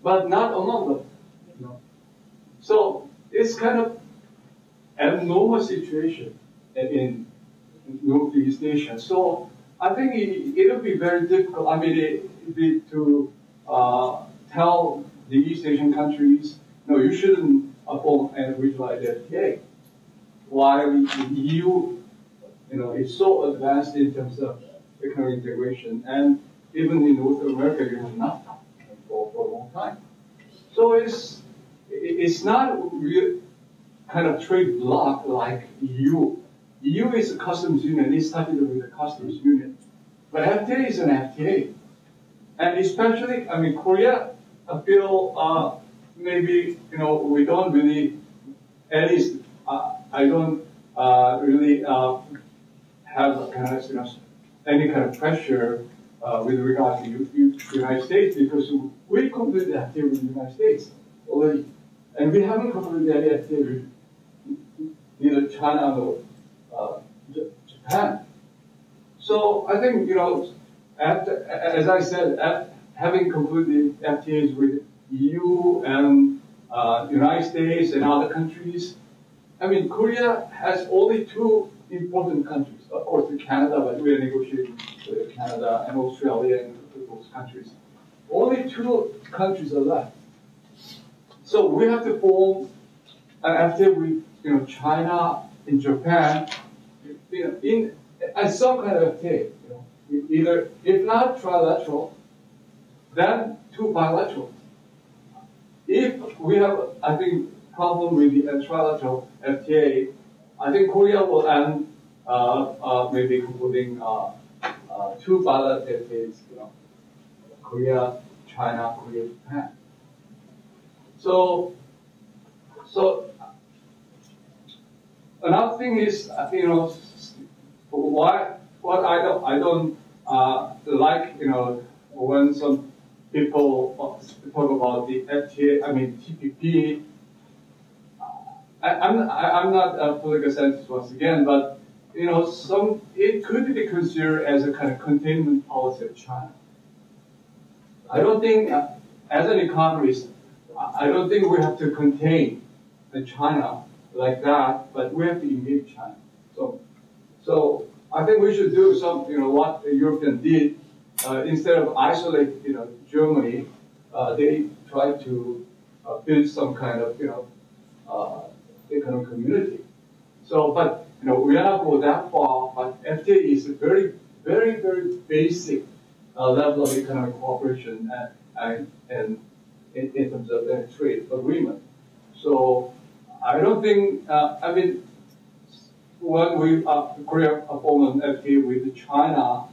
but not among them. You know. So it's kind of an abnormal situation in Northeast Asia. So I think it'll be very difficult. I mean, to tell the East Asian countries, no, you shouldn't form a regional FTA. While the EU, you know, is so advanced in terms of economic integration, and even in North America, you have NAFTA for a long time. So it's not real kind of trade block like EU. EU is a customs union. It started with a customs union, but FTA is an FTA, and especially, I mean, Korea. I feel maybe, you know, we don't really, at least I don't really have kind of, you know, any kind of pressure with regard to the United States, because we completed the FTA with the United States already, and we haven't completed any FTA with neither China nor Japan. So I think, you know, after, as I said, having completed FTAs with EU and United States and other countries, I mean, Korea has only two important countries. Of course, with Canada, but we are negotiating with Canada and Australia and those countries. Only two countries are left. So we have to form an FTA with, you know, China and Japan, you know, in some kind of FTA, you know, either if not trilateral, then two bilateral. If we have, I think, problem with the trilateral FTA, I think Korea will end maybe concluding two bilateral FTAs, you know, Korea, China, Korea, Japan. So another thing is, you know, what I don't like, you know, when some people talk about the FTA, I mean TPP. I'm not a political scientist once again, but you know, it could be considered as a kind of containment policy of China. I don't think, as an economist, I don't think we have to contain China like that, but we have to engage China. So I think we should do something, you know, what the Europeans did. Instead of isolate, you know, Germany, they try to build some kind of, you know, economic community. So, but you know, we are not going that far. But FTA is a very, very, very basic level of economic cooperation and in terms of the trade agreement. So, I don't think. I mean, when we Korea form an FTA with China,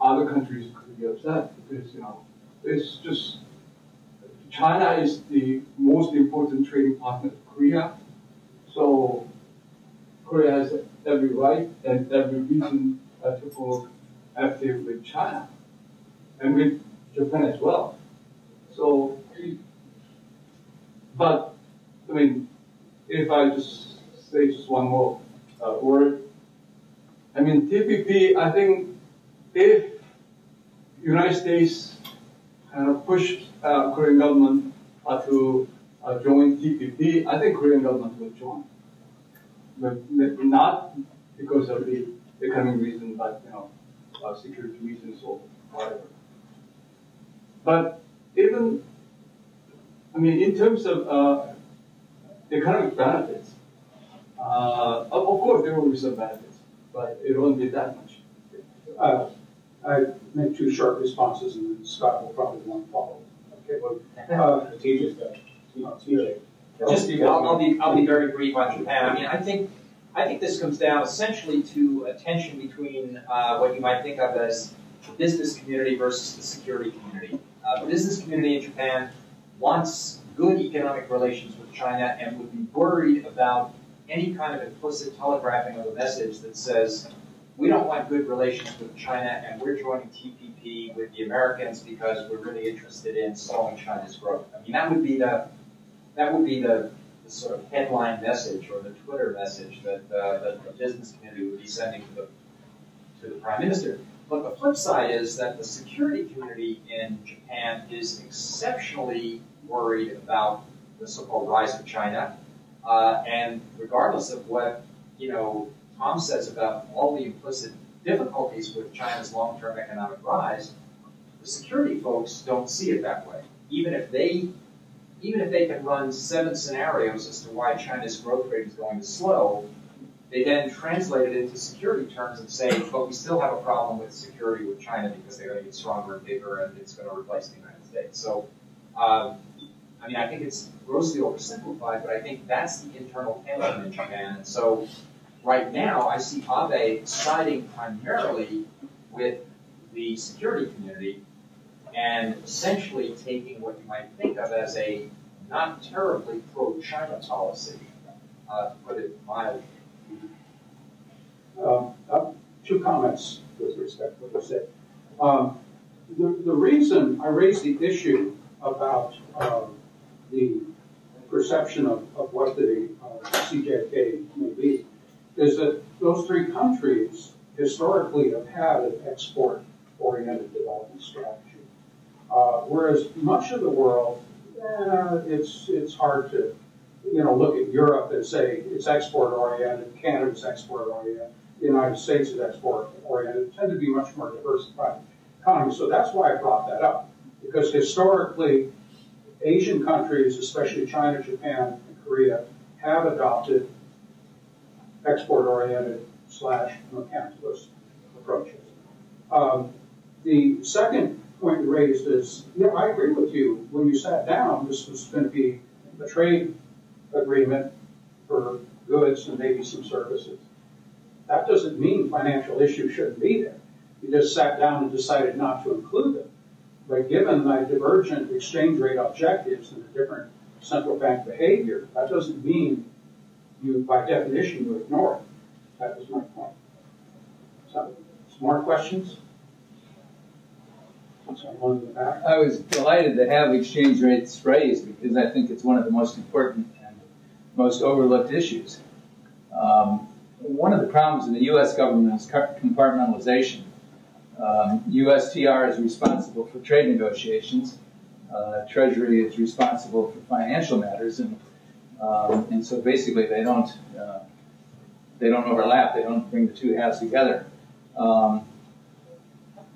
other countries could be upset because, you know, it's just China is the most important trading partner of Korea, so Korea has every right and every reason to form FTA with China and with Japan as well. So, but I mean, if I just say just one more word, I mean TPP, I think. If the United States kind of pushed Korean government to join TPP, I think Korean government will join. But not because of the economic reason, but you know, security reasons or whatever. But even, I mean, in terms of economic benefits, of course there will be some benefits, but it won't be that much. I make two short responses, and then Scott will probably want to follow. Okay, well, TJ's got it. I'll be very brief on Japan. I mean, I think this comes down essentially to a tension between what you might think of as the business community versus the security community. The business community in Japan wants good economic relations with China and would be worried about any kind of implicit telegraphing of a message that says, we don't want good relations with China and we're joining TPP with the Americans because we're really interested in slowing China's growth. I mean, that would be the sort of headline message or the Twitter message that, that the business community would be sending to the Prime Minister. But the flip side is that the security community in Japan is exceptionally worried about the so-called rise of China. And regardless of what, Tom says about all the implicit difficulties with China's long-term economic rise, the security folks don't see it that way. Even if they can run 7 scenarios as to why China's growth rate is going to slow, they then translate it into security terms and say, but we still have a problem with security with China because they're going to get stronger and bigger and it's going to replace the United States. So, I mean, I think it's grossly oversimplified, but I think that's the internal tension in Japan. And so, right now, I see Abe siding primarily with the security community and essentially taking what you might think of as a not terribly pro-China policy, to put it mildly. Two comments with respect to what you said. The reason I raised the issue about the perception of what the CJK may be is that those 3 countries historically have had an export-oriented development strategy. Whereas much of the world, it's hard to, look at Europe and say it's export-oriented, Canada's export-oriented, the United States is export-oriented, tend to be much more diversified economies. So that's why I brought that up, because historically, Asian countries, especially China, Japan, and Korea, have adopted export-oriented / mercantilist approaches. The second point you raised is, I agree with you. When you sat down, this was going to be a trade agreement for goods and maybe some services. That doesn't mean financial issues shouldn't be there. You just sat down and decided not to include them. But given my divergent exchange rate objectives and the different central bank behavior, that doesn't mean you, by definition, you ignore it. That was my point. So, some more questions? Someone in the back? I was delighted to have exchange rates raised because I think it's one of the most important and most overlooked issues. One of the problems in the U.S. government is compartmentalization. USTR is responsible for trade negotiations. Treasury is responsible for financial matters, and so basically they don't overlap. They don't bring the two halves together.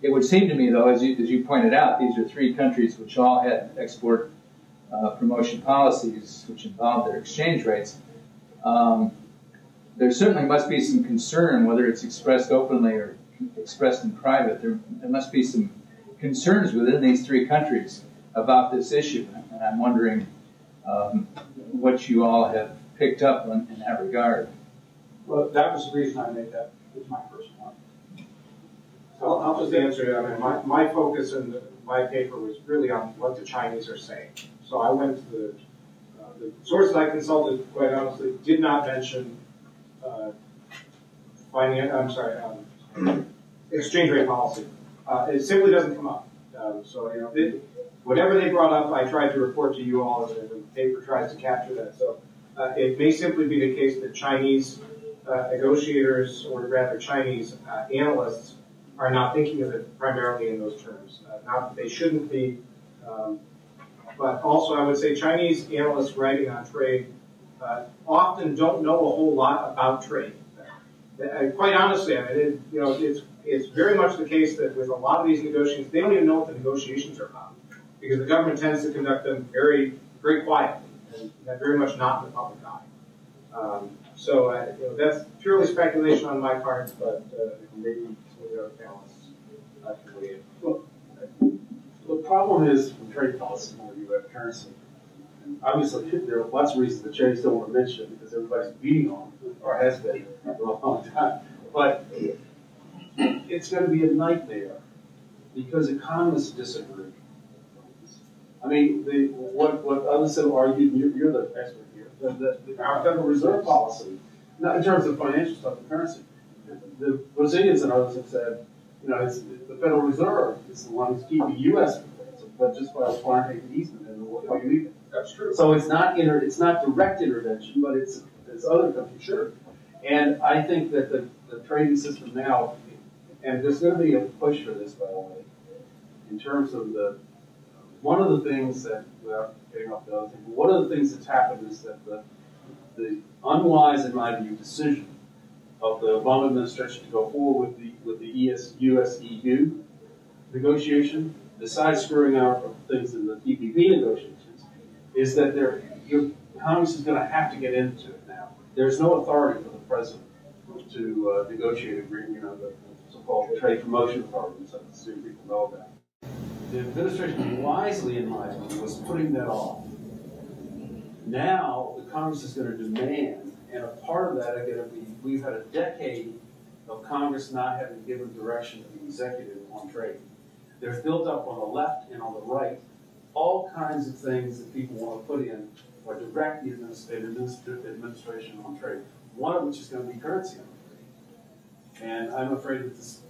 It would seem to me, though, as you pointed out, these are 3 countries which all had export promotion policies which involved their exchange rates. There certainly must be some concern, whether it's expressed openly or expressed in private. There must be some concerns within these 3 countries about this issue, and I'm wondering what you all have picked up in that regard. Well, that was the reason I made that. It's my first one. So I'll just answer that. I mean, my focus in my paper was really on what the Chinese are saying. So I went to the sources I consulted, quite honestly, did not mention exchange rate policy. It simply doesn't come up. So, whatever they brought up, I tried to report to you all, and the paper tries to capture that. So it may simply be the case that Chinese negotiators, or rather Chinese analysts, are not thinking of it primarily in those terms. Not that they shouldn't be, but also I would say Chinese analysts writing on trade often don't know a whole lot about trade. And quite honestly, I mean, it's very much the case that with a lot of these negotiations, they don't even know what the negotiations are about, because the government tends to conduct them very quietly and very much not in the public eye. So that's purely speculation on my part, but maybe some of the other panelists can weigh in. Well, the problem is from trade policy point of view, we have currency. And obviously, there are lots of reasons the Chinese don't want to mention it because everybody's beating on them, or has been for a long time. But it's going to be a nightmare because economists disagree. I mean, what others have argued, you're the expert here, our Federal Reserve policy, not in terms of financial stuff and currency, the Brazilians and others have said, you know, it's the Federal Reserve is the one who's keeping the U.S. but just by applying an easement and what you leave it. That's true. So it's not direct intervention, but it's other countries, sure. And I think that the trading system now, and there's going to be a push for this, by the way, in terms of the, one of the things that, without getting off the other thing, one of the things that's happened is that the unwise, in my view, decision of the Obama administration to go forward with the US-EU negotiation, besides screwing out things in the TPP negotiations, is that Congress is going to have to get into it now. There's no authority for the president to negotiate agreement, you know, the so-called trade promotion authority, so people know about. The administration wisely, in my opinion, was putting that off. Now the Congress is going to demand, and a part of that are going to be, we've had a decade of Congress not having given direction to the executive on trade. There's built up on the left and on the right all kinds of things that people want to put in or direct the administration on trade, one of which is going to be currency. And I'm afraid that this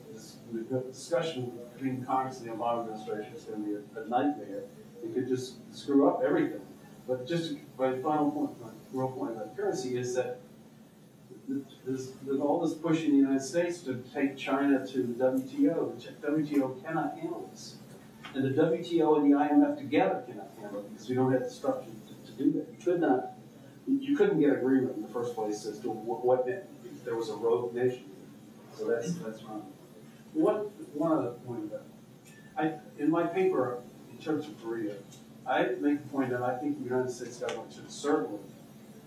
discussion between Congress and the Obama administration is going to be a nightmare. It could just screw up everything. But just my final point, my real point about currency is that there's all this push in the United States to take China to the WTO. The WTO cannot handle this. And the WTO and the IMF together cannot handle it because we don't have the structure to do that. You couldn't get agreement in the first place as to what meant if there was a rogue nation. So that's wrong. One other point about it. In my paper, in terms of Korea, I make the point that I think the United States government should certainly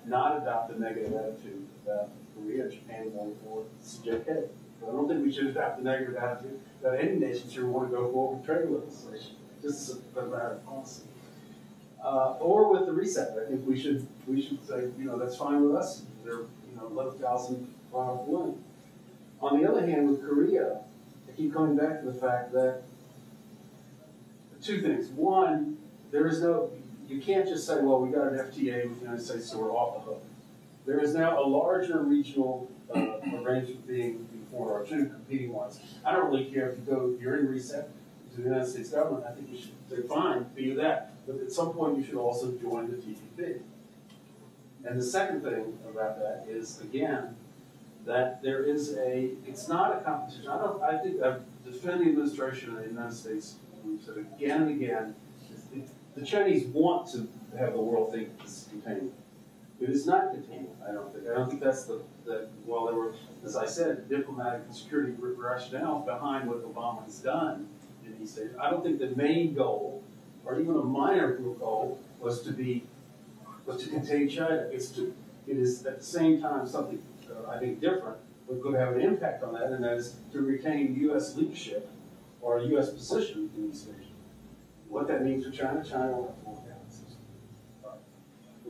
not adopt the negative attitude about Korea, Japan going forward, CJK. I don't think we should adopt the negative attitude that any nation should want to go forward with trade legislation, just as a matter of policy. Or with the RCEP, I think we should say, you know, that's fine with us. They're, you know, 11,000 miles away. On the other hand, with Korea, I keep coming back to the fact that two things. One, there is no, you can't just say, well, we got an FTA with the United States, so we're off the hook. There is now a larger regional arrangement being before, or two competing ones. I don't really care if you go, you're in RCEP to the United States government, I think you should say, fine, be that. But at some point, you should also join the TPP. And the second thing about that is, again, that there is a, it's not a competition. I think I've defended the administration of the United States, we've said again and again, the Chinese want to have the world think this is containment. It is not containment, I don't think. I don't think that's the while there were, as I said, diplomatic and security rationale behind what Obama has done in East Asia. I don't think the main goal, or even a minor goal, was to contain China. It is at the same time something I think different, but could have an impact on that, and that is to retain U.S. leadership or U.S. position in East Asia. What that means for China, China will have to work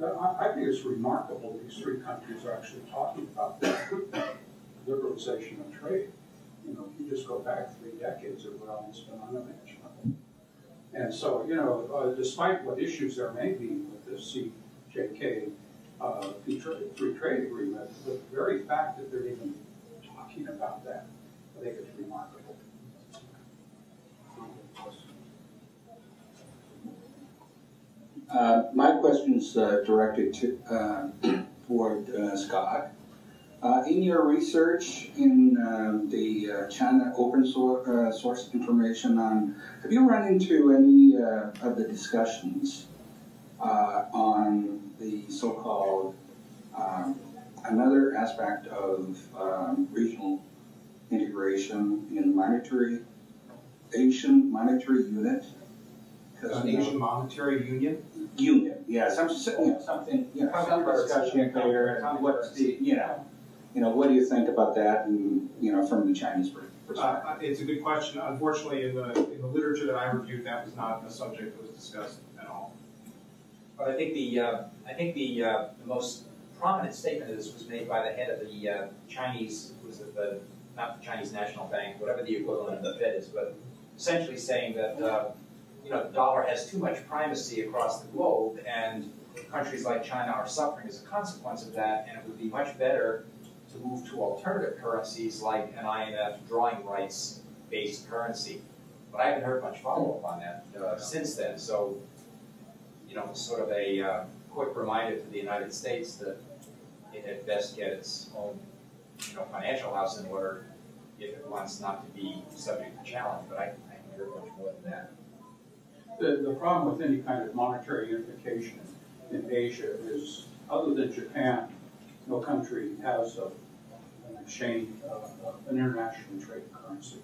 out. I think it's remarkable these three countries are actually talking about the liberalization of trade. You know, if you just go back 3 decades, it would almost been unimaginable. And so, you know, despite what issues there may be with the CJK free trade agreement, the very fact that they're even talking about that, I think it's remarkable. My question's directed to toward Scott. In your research in the China open source information on, have you run into any of the discussions on the so-called another aspect of regional integration in monetary Asian monetary unit? Asian monetary union. Union, yeah, something, you know, some discussion later. You know, what do you think about that? And you know, from the Chinese perspective, it's a good question. Unfortunately, in the literature that I reviewed, that was not a subject that was discussed at all. But I think the most prominent statement of this was made by the head of the Chinese, was it the Chinese National Bank, whatever the equivalent of the Fed is, but essentially saying that the dollar has too much primacy across the globe, and countries like China are suffering as a consequence of that, and it would be much better to move to alternative currencies like an IMF drawing rights-based currency. But I haven't heard much follow-up on that since then, so it's sort of a quick reminder to the United States that it had best get its own financial house in order if it wants not to be subject to challenge, but I haven't heard much more than that. The problem with any kind of monetary unification in Asia is, other than Japan, no country has an exchange, an international trade currency.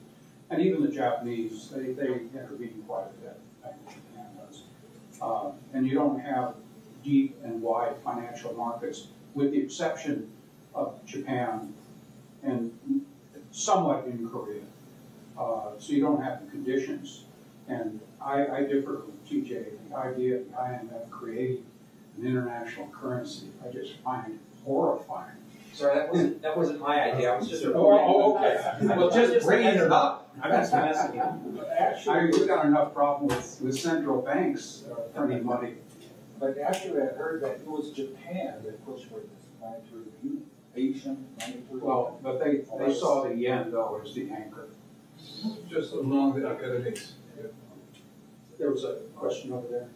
And even the Japanese, they intervene quite a bit, like Japan does. And you don't have deep and wide financial markets, with the exception of Japan and somewhat in Korea. So you don't have the conditions. And I differ from TJ. The idea of the IMF creating an international currency, I just find it horrifying. Sorry, that wasn't my idea. I was just okay. Well, just bring it up. I'm just messing up. Actually, we've got enough problems with central banks printing money. But actually, I heard that it was Japan that pushed for this monetary union. Asian monetary. Well, but they saw the yen though as the anchor. Just along the academics. Yeah. There was a question over there.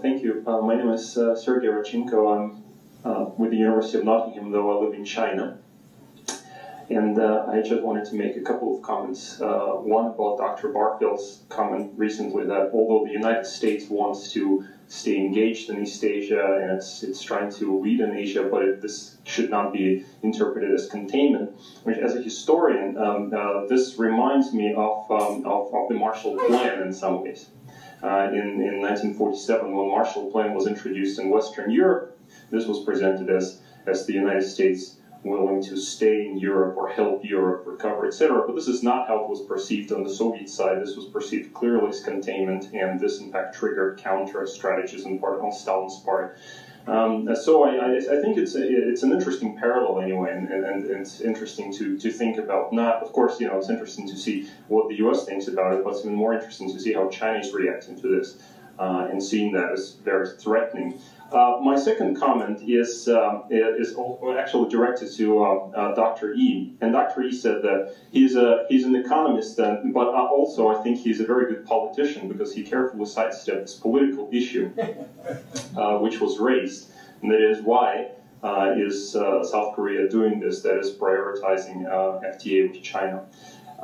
Thank you. My name is Sergei Rodchenko. I'm with the University of Nottingham, though I live in China. And I just wanted to make a couple of comments. One about Dr. Barfield's comment recently that although the United States wants to stay engaged in East Asia and it's trying to lead in Asia, but this should not be interpreted as containment. Which, as a historian, this reminds me of the Marshall Plan in some ways. In 1947, when Marshall Plan was introduced in Western Europe, this was presented as the United States willing to stay in Europe or help Europe recover, etc. But this is not how it was perceived on the Soviet side. This was perceived clearly as containment, and this, in fact, triggered counter strategies on Stalin's part. So I think it's an interesting parallel anyway, and it's interesting to think about. Not, of course, it's interesting to see what the U.S. thinks about it, but it's even more interesting to see how China is reacting to this and seeing that as very threatening. My second comment is actually directed to Dr. E. And Dr. E said that he's an economist, but also I think he's a very good politician because he carefully sidestepped this political issue, which was raised, and that is why is South Korea doing this? That is prioritizing FTA with China.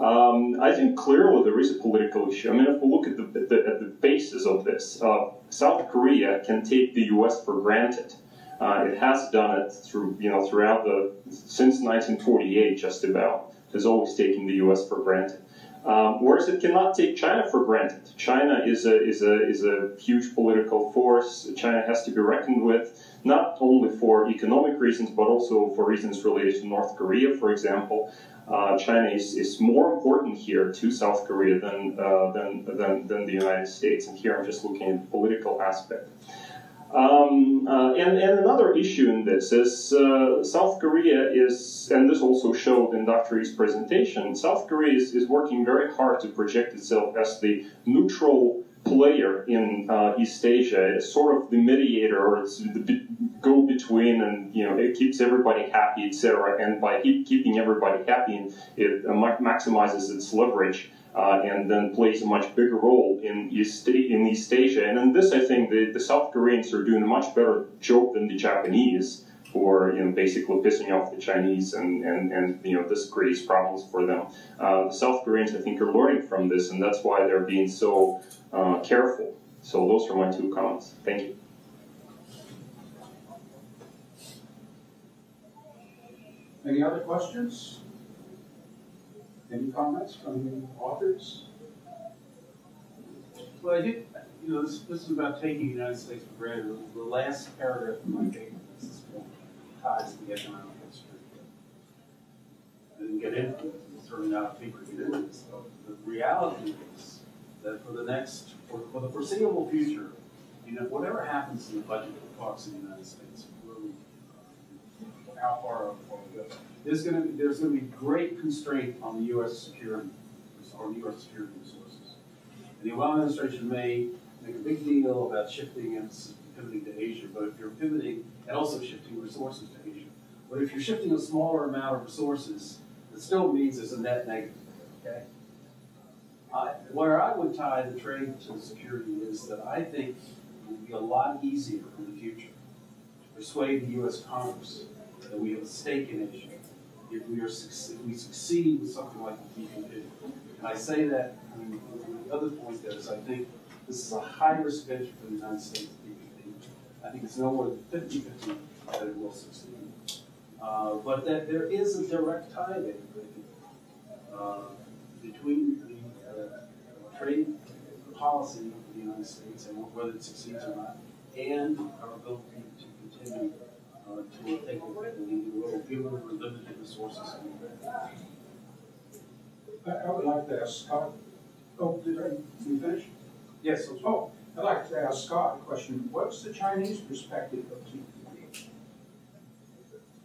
I think clearly there is a political issue. I mean, if we look at the basis of this, South Korea can take the U.S. for granted. It has done it since 1948, just about, has always taken the U.S. for granted. Whereas it cannot take China for granted. China is a huge political force. China has to be reckoned with, not only for economic reasons, but also for reasons related to North Korea, for example. China is more important here to South Korea than the United States, and here I'm just looking at the political aspect. And another issue in this is South Korea is, and this also showed in Dr. Lee's presentation, South Korea is working very hard to project itself as the neutral player in East Asia. It's sort of the mediator, or it's the go-between, and it keeps everybody happy, etc. And by keeping everybody happy, it maximizes its leverage. And then plays a much bigger role in East Asia. And in this, I think the South Koreans are doing a much better job than the Japanese, who are basically pissing off the Chinese, and this creates problems for them. The South Koreans, I think, are learning from this, and that's why they're being so careful. So those are my two comments. Thank you. Any other questions? Any comments from the authors? Well, I did, this is about taking the United States for granted. The last paragraph of my paper is this one, ties to the economic history. I didn't get into it, it's certainly not a paper to get into. So the reality is that for the foreseeable future, whatever happens in the budget that talks in the United States, how far over we go. There's going to be great constraint on the U.S. security, on U.S. security resources. And the Obama administration may make a big deal about shifting and pivoting to Asia, but if you're pivoting and also shifting resources to Asia, but if you're shifting a smaller amount of resources, it still means there's a net negative. Okay. Where I would tie the trade to security is that I think it would be a lot easier in the future to persuade the U.S. Congress that we have a stake in Asia if we succeed with something like the DPJ. And I say that, and the other point there is I think this is a high-risk venture for the United States DPJ. I think it's no more than 50-50 that it will succeed. But that there is a direct tie there between the trade policy of the United States and whether it succeeds or not, and our ability to continue to take over the world, given our limited resources. I would like to ask Scott. Oh, did you finish? Yes. Oh, I'd like to ask Scott a question. What's the Chinese perspective of TPP?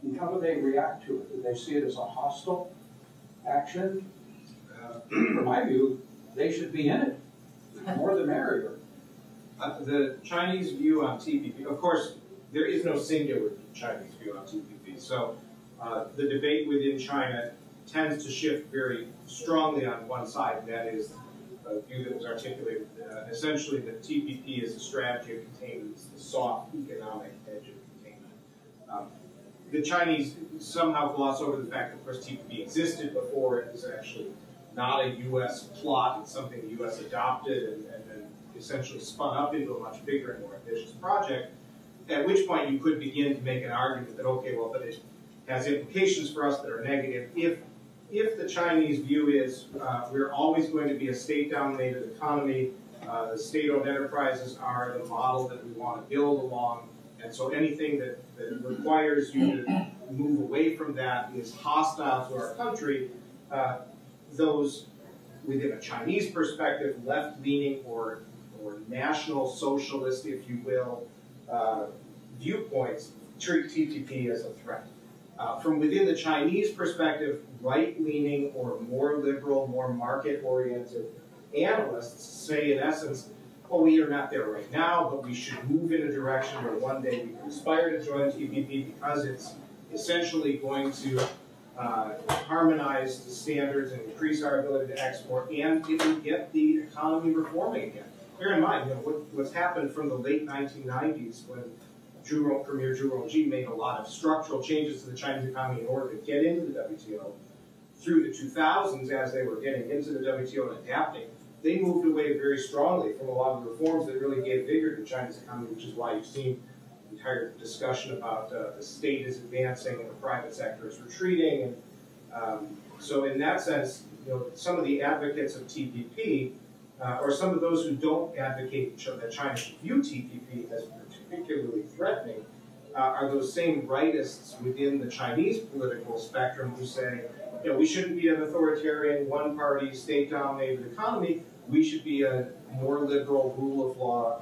And how do they react to it? Do they see it as a hostile action? From my view, they should be in it. The more the merrier. The Chinese view on TPP, of course, there is no singular Chinese view on TPP. So the debate within China tends to shift very strongly on one side. That is a view that was articulated essentially that TPP is a strategy of containment, it's the soft economic edge of containment. The Chinese somehow gloss over the fact that, of course, TPP existed before. It was actually not a U.S. plot. It's something the U.S. adopted and then essentially spun up into a much bigger and more ambitious project, at which point you could begin to make an argument that, okay, well, but it has implications for us that are negative. If the Chinese view is we're always going to be a state-dominated economy, the state-owned enterprises are the model that we want to build along, and so anything that requires you to move away from that is hostile to our country, those within a Chinese perspective, left-leaning or national socialist, if you will, viewpoints treat TPP as a threat. From within the Chinese perspective, right-leaning or more liberal, more market-oriented analysts say, in essence, oh, we are not there right now, but we should move in a direction where one day we can aspire to join TPP because it's essentially going to harmonize the standards and increase our ability to export, and if we get the economy reforming again. Bear in mind, you know, what's happened from the late 1990s when Premier Zhu Rongji made a lot of structural changes to the Chinese economy in order to get into the WTO, through the 2000s as they were getting into the WTO and adapting, they moved away very strongly from a lot of the reforms that really gave vigor to China's economy, which is why you've seen the entire discussion about the state is advancing and the private sector is retreating. And, so in that sense, you know, some of the advocates of TPP, or some of those who don't advocate that China should view TPP as particularly threatening, are those same rightists within the Chinese political spectrum who say, you know, we shouldn't be an authoritarian, one-party, state-dominated economy. We should be a more liberal, rule-of-law,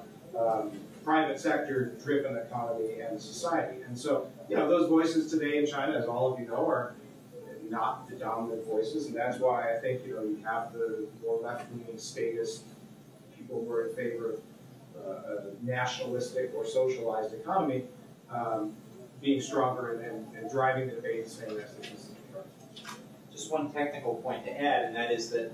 private sector-driven economy and society. And so, you know, those voices today in China, as all of you know, are not the dominant voices, and that's why I think, you know, you have the more left-leaning statist people who are in favor of a nationalistic or socialized economy being stronger and driving the debate and saying that's the case. Just one technical point to add, and that is that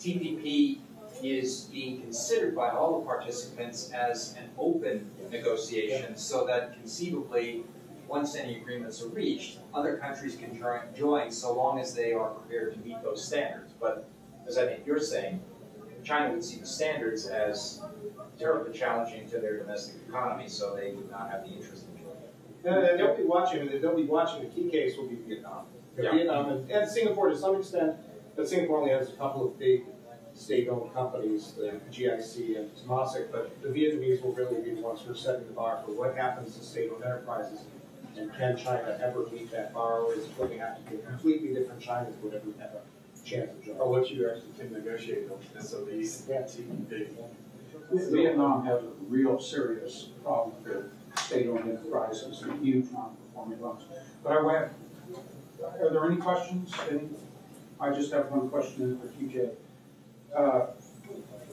TPP is being considered by all the participants as an open negotiation, so that conceivably, once any agreements are reached, other countries can join so long as they are prepared to meet those standards. But as I think you're saying, China would see the standards as terribly challenging to their domestic economy, so they would not have the interest in joining. They'll be watching. The key case will be Vietnam. Yeah. Vietnam and Singapore to some extent, but Singapore only has a couple of big state-owned companies, the GIC and Temasek, but the Vietnamese will really be the ones who are setting the bar for what happens to state-owned enterprises, and can China ever meet that bar, or is it going to have to be a completely different China to whatever we have a chance of joining? Or what you actually can negotiate on, and so these TPP. Vietnam has a real serious problem with state-owned enterprises, and huge non-performing loans. But I went, are there any questions? Any? I just have one question for TJ.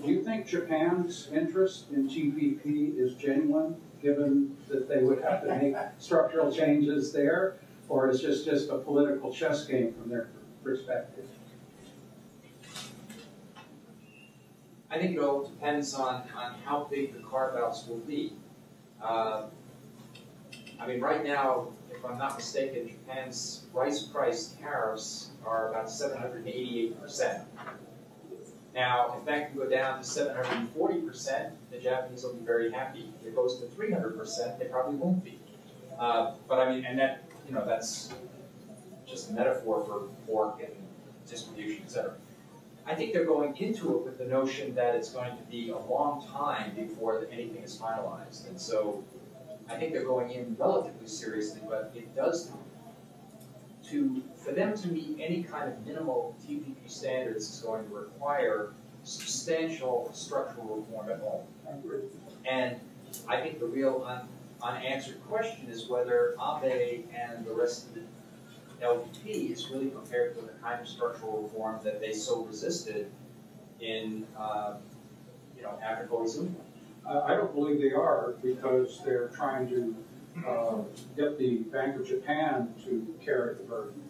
Do you think Japan's interest in TPP is genuine, given that they would have to make structural changes there, or is this just a political chess game from their perspective? I think it all depends on how big the carve-outs will be. I mean, right now, if I'm not mistaken, Japan's rice price tariffs are about 788%. Now, if that can go down to 740%, the Japanese will be very happy. If it goes to 300%, they probably won't be. But I mean, and that, you know, that's just a metaphor for pork and distribution, et cetera. I think they're going into it with the notion that it's going to be a long time before anything is finalized. And so I think they're going in relatively seriously, but it does for them to meet any kind of minimal TPP standards is going to require substantial structural reform at home. And I think the real unanswered question is whether Abe and the rest of the LDP is really prepared for the kind of structural reform that they so resisted in, you know, after Koizumi. I don't believe they are, because they're trying to get the Bank of Japan to carry the burden.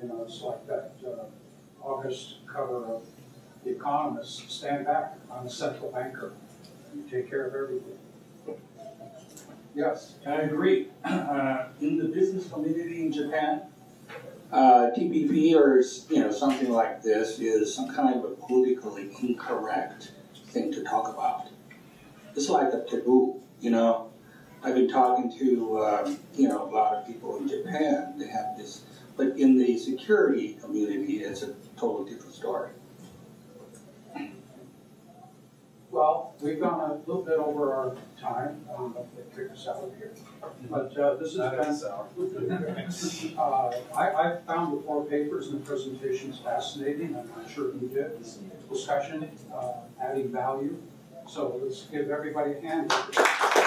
You know, it's like that August cover of The Economist, stand back, I'm a central banker, you take care of everything. Yes, I agree. In the business community in Japan, TPP or something like this is some kind of a politically incorrect thing to talk about. It's like a taboo, you know. I've been talking to a lot of people in Japan. They have this, but in the security community, it's a totally different story. Well, we've gone a little bit over our time. I don't know if they kick us out of here. But this has been... I found the four papers and the presentations fascinating. I'm not sure if you did. Discussion, adding value. So let's give everybody a hand.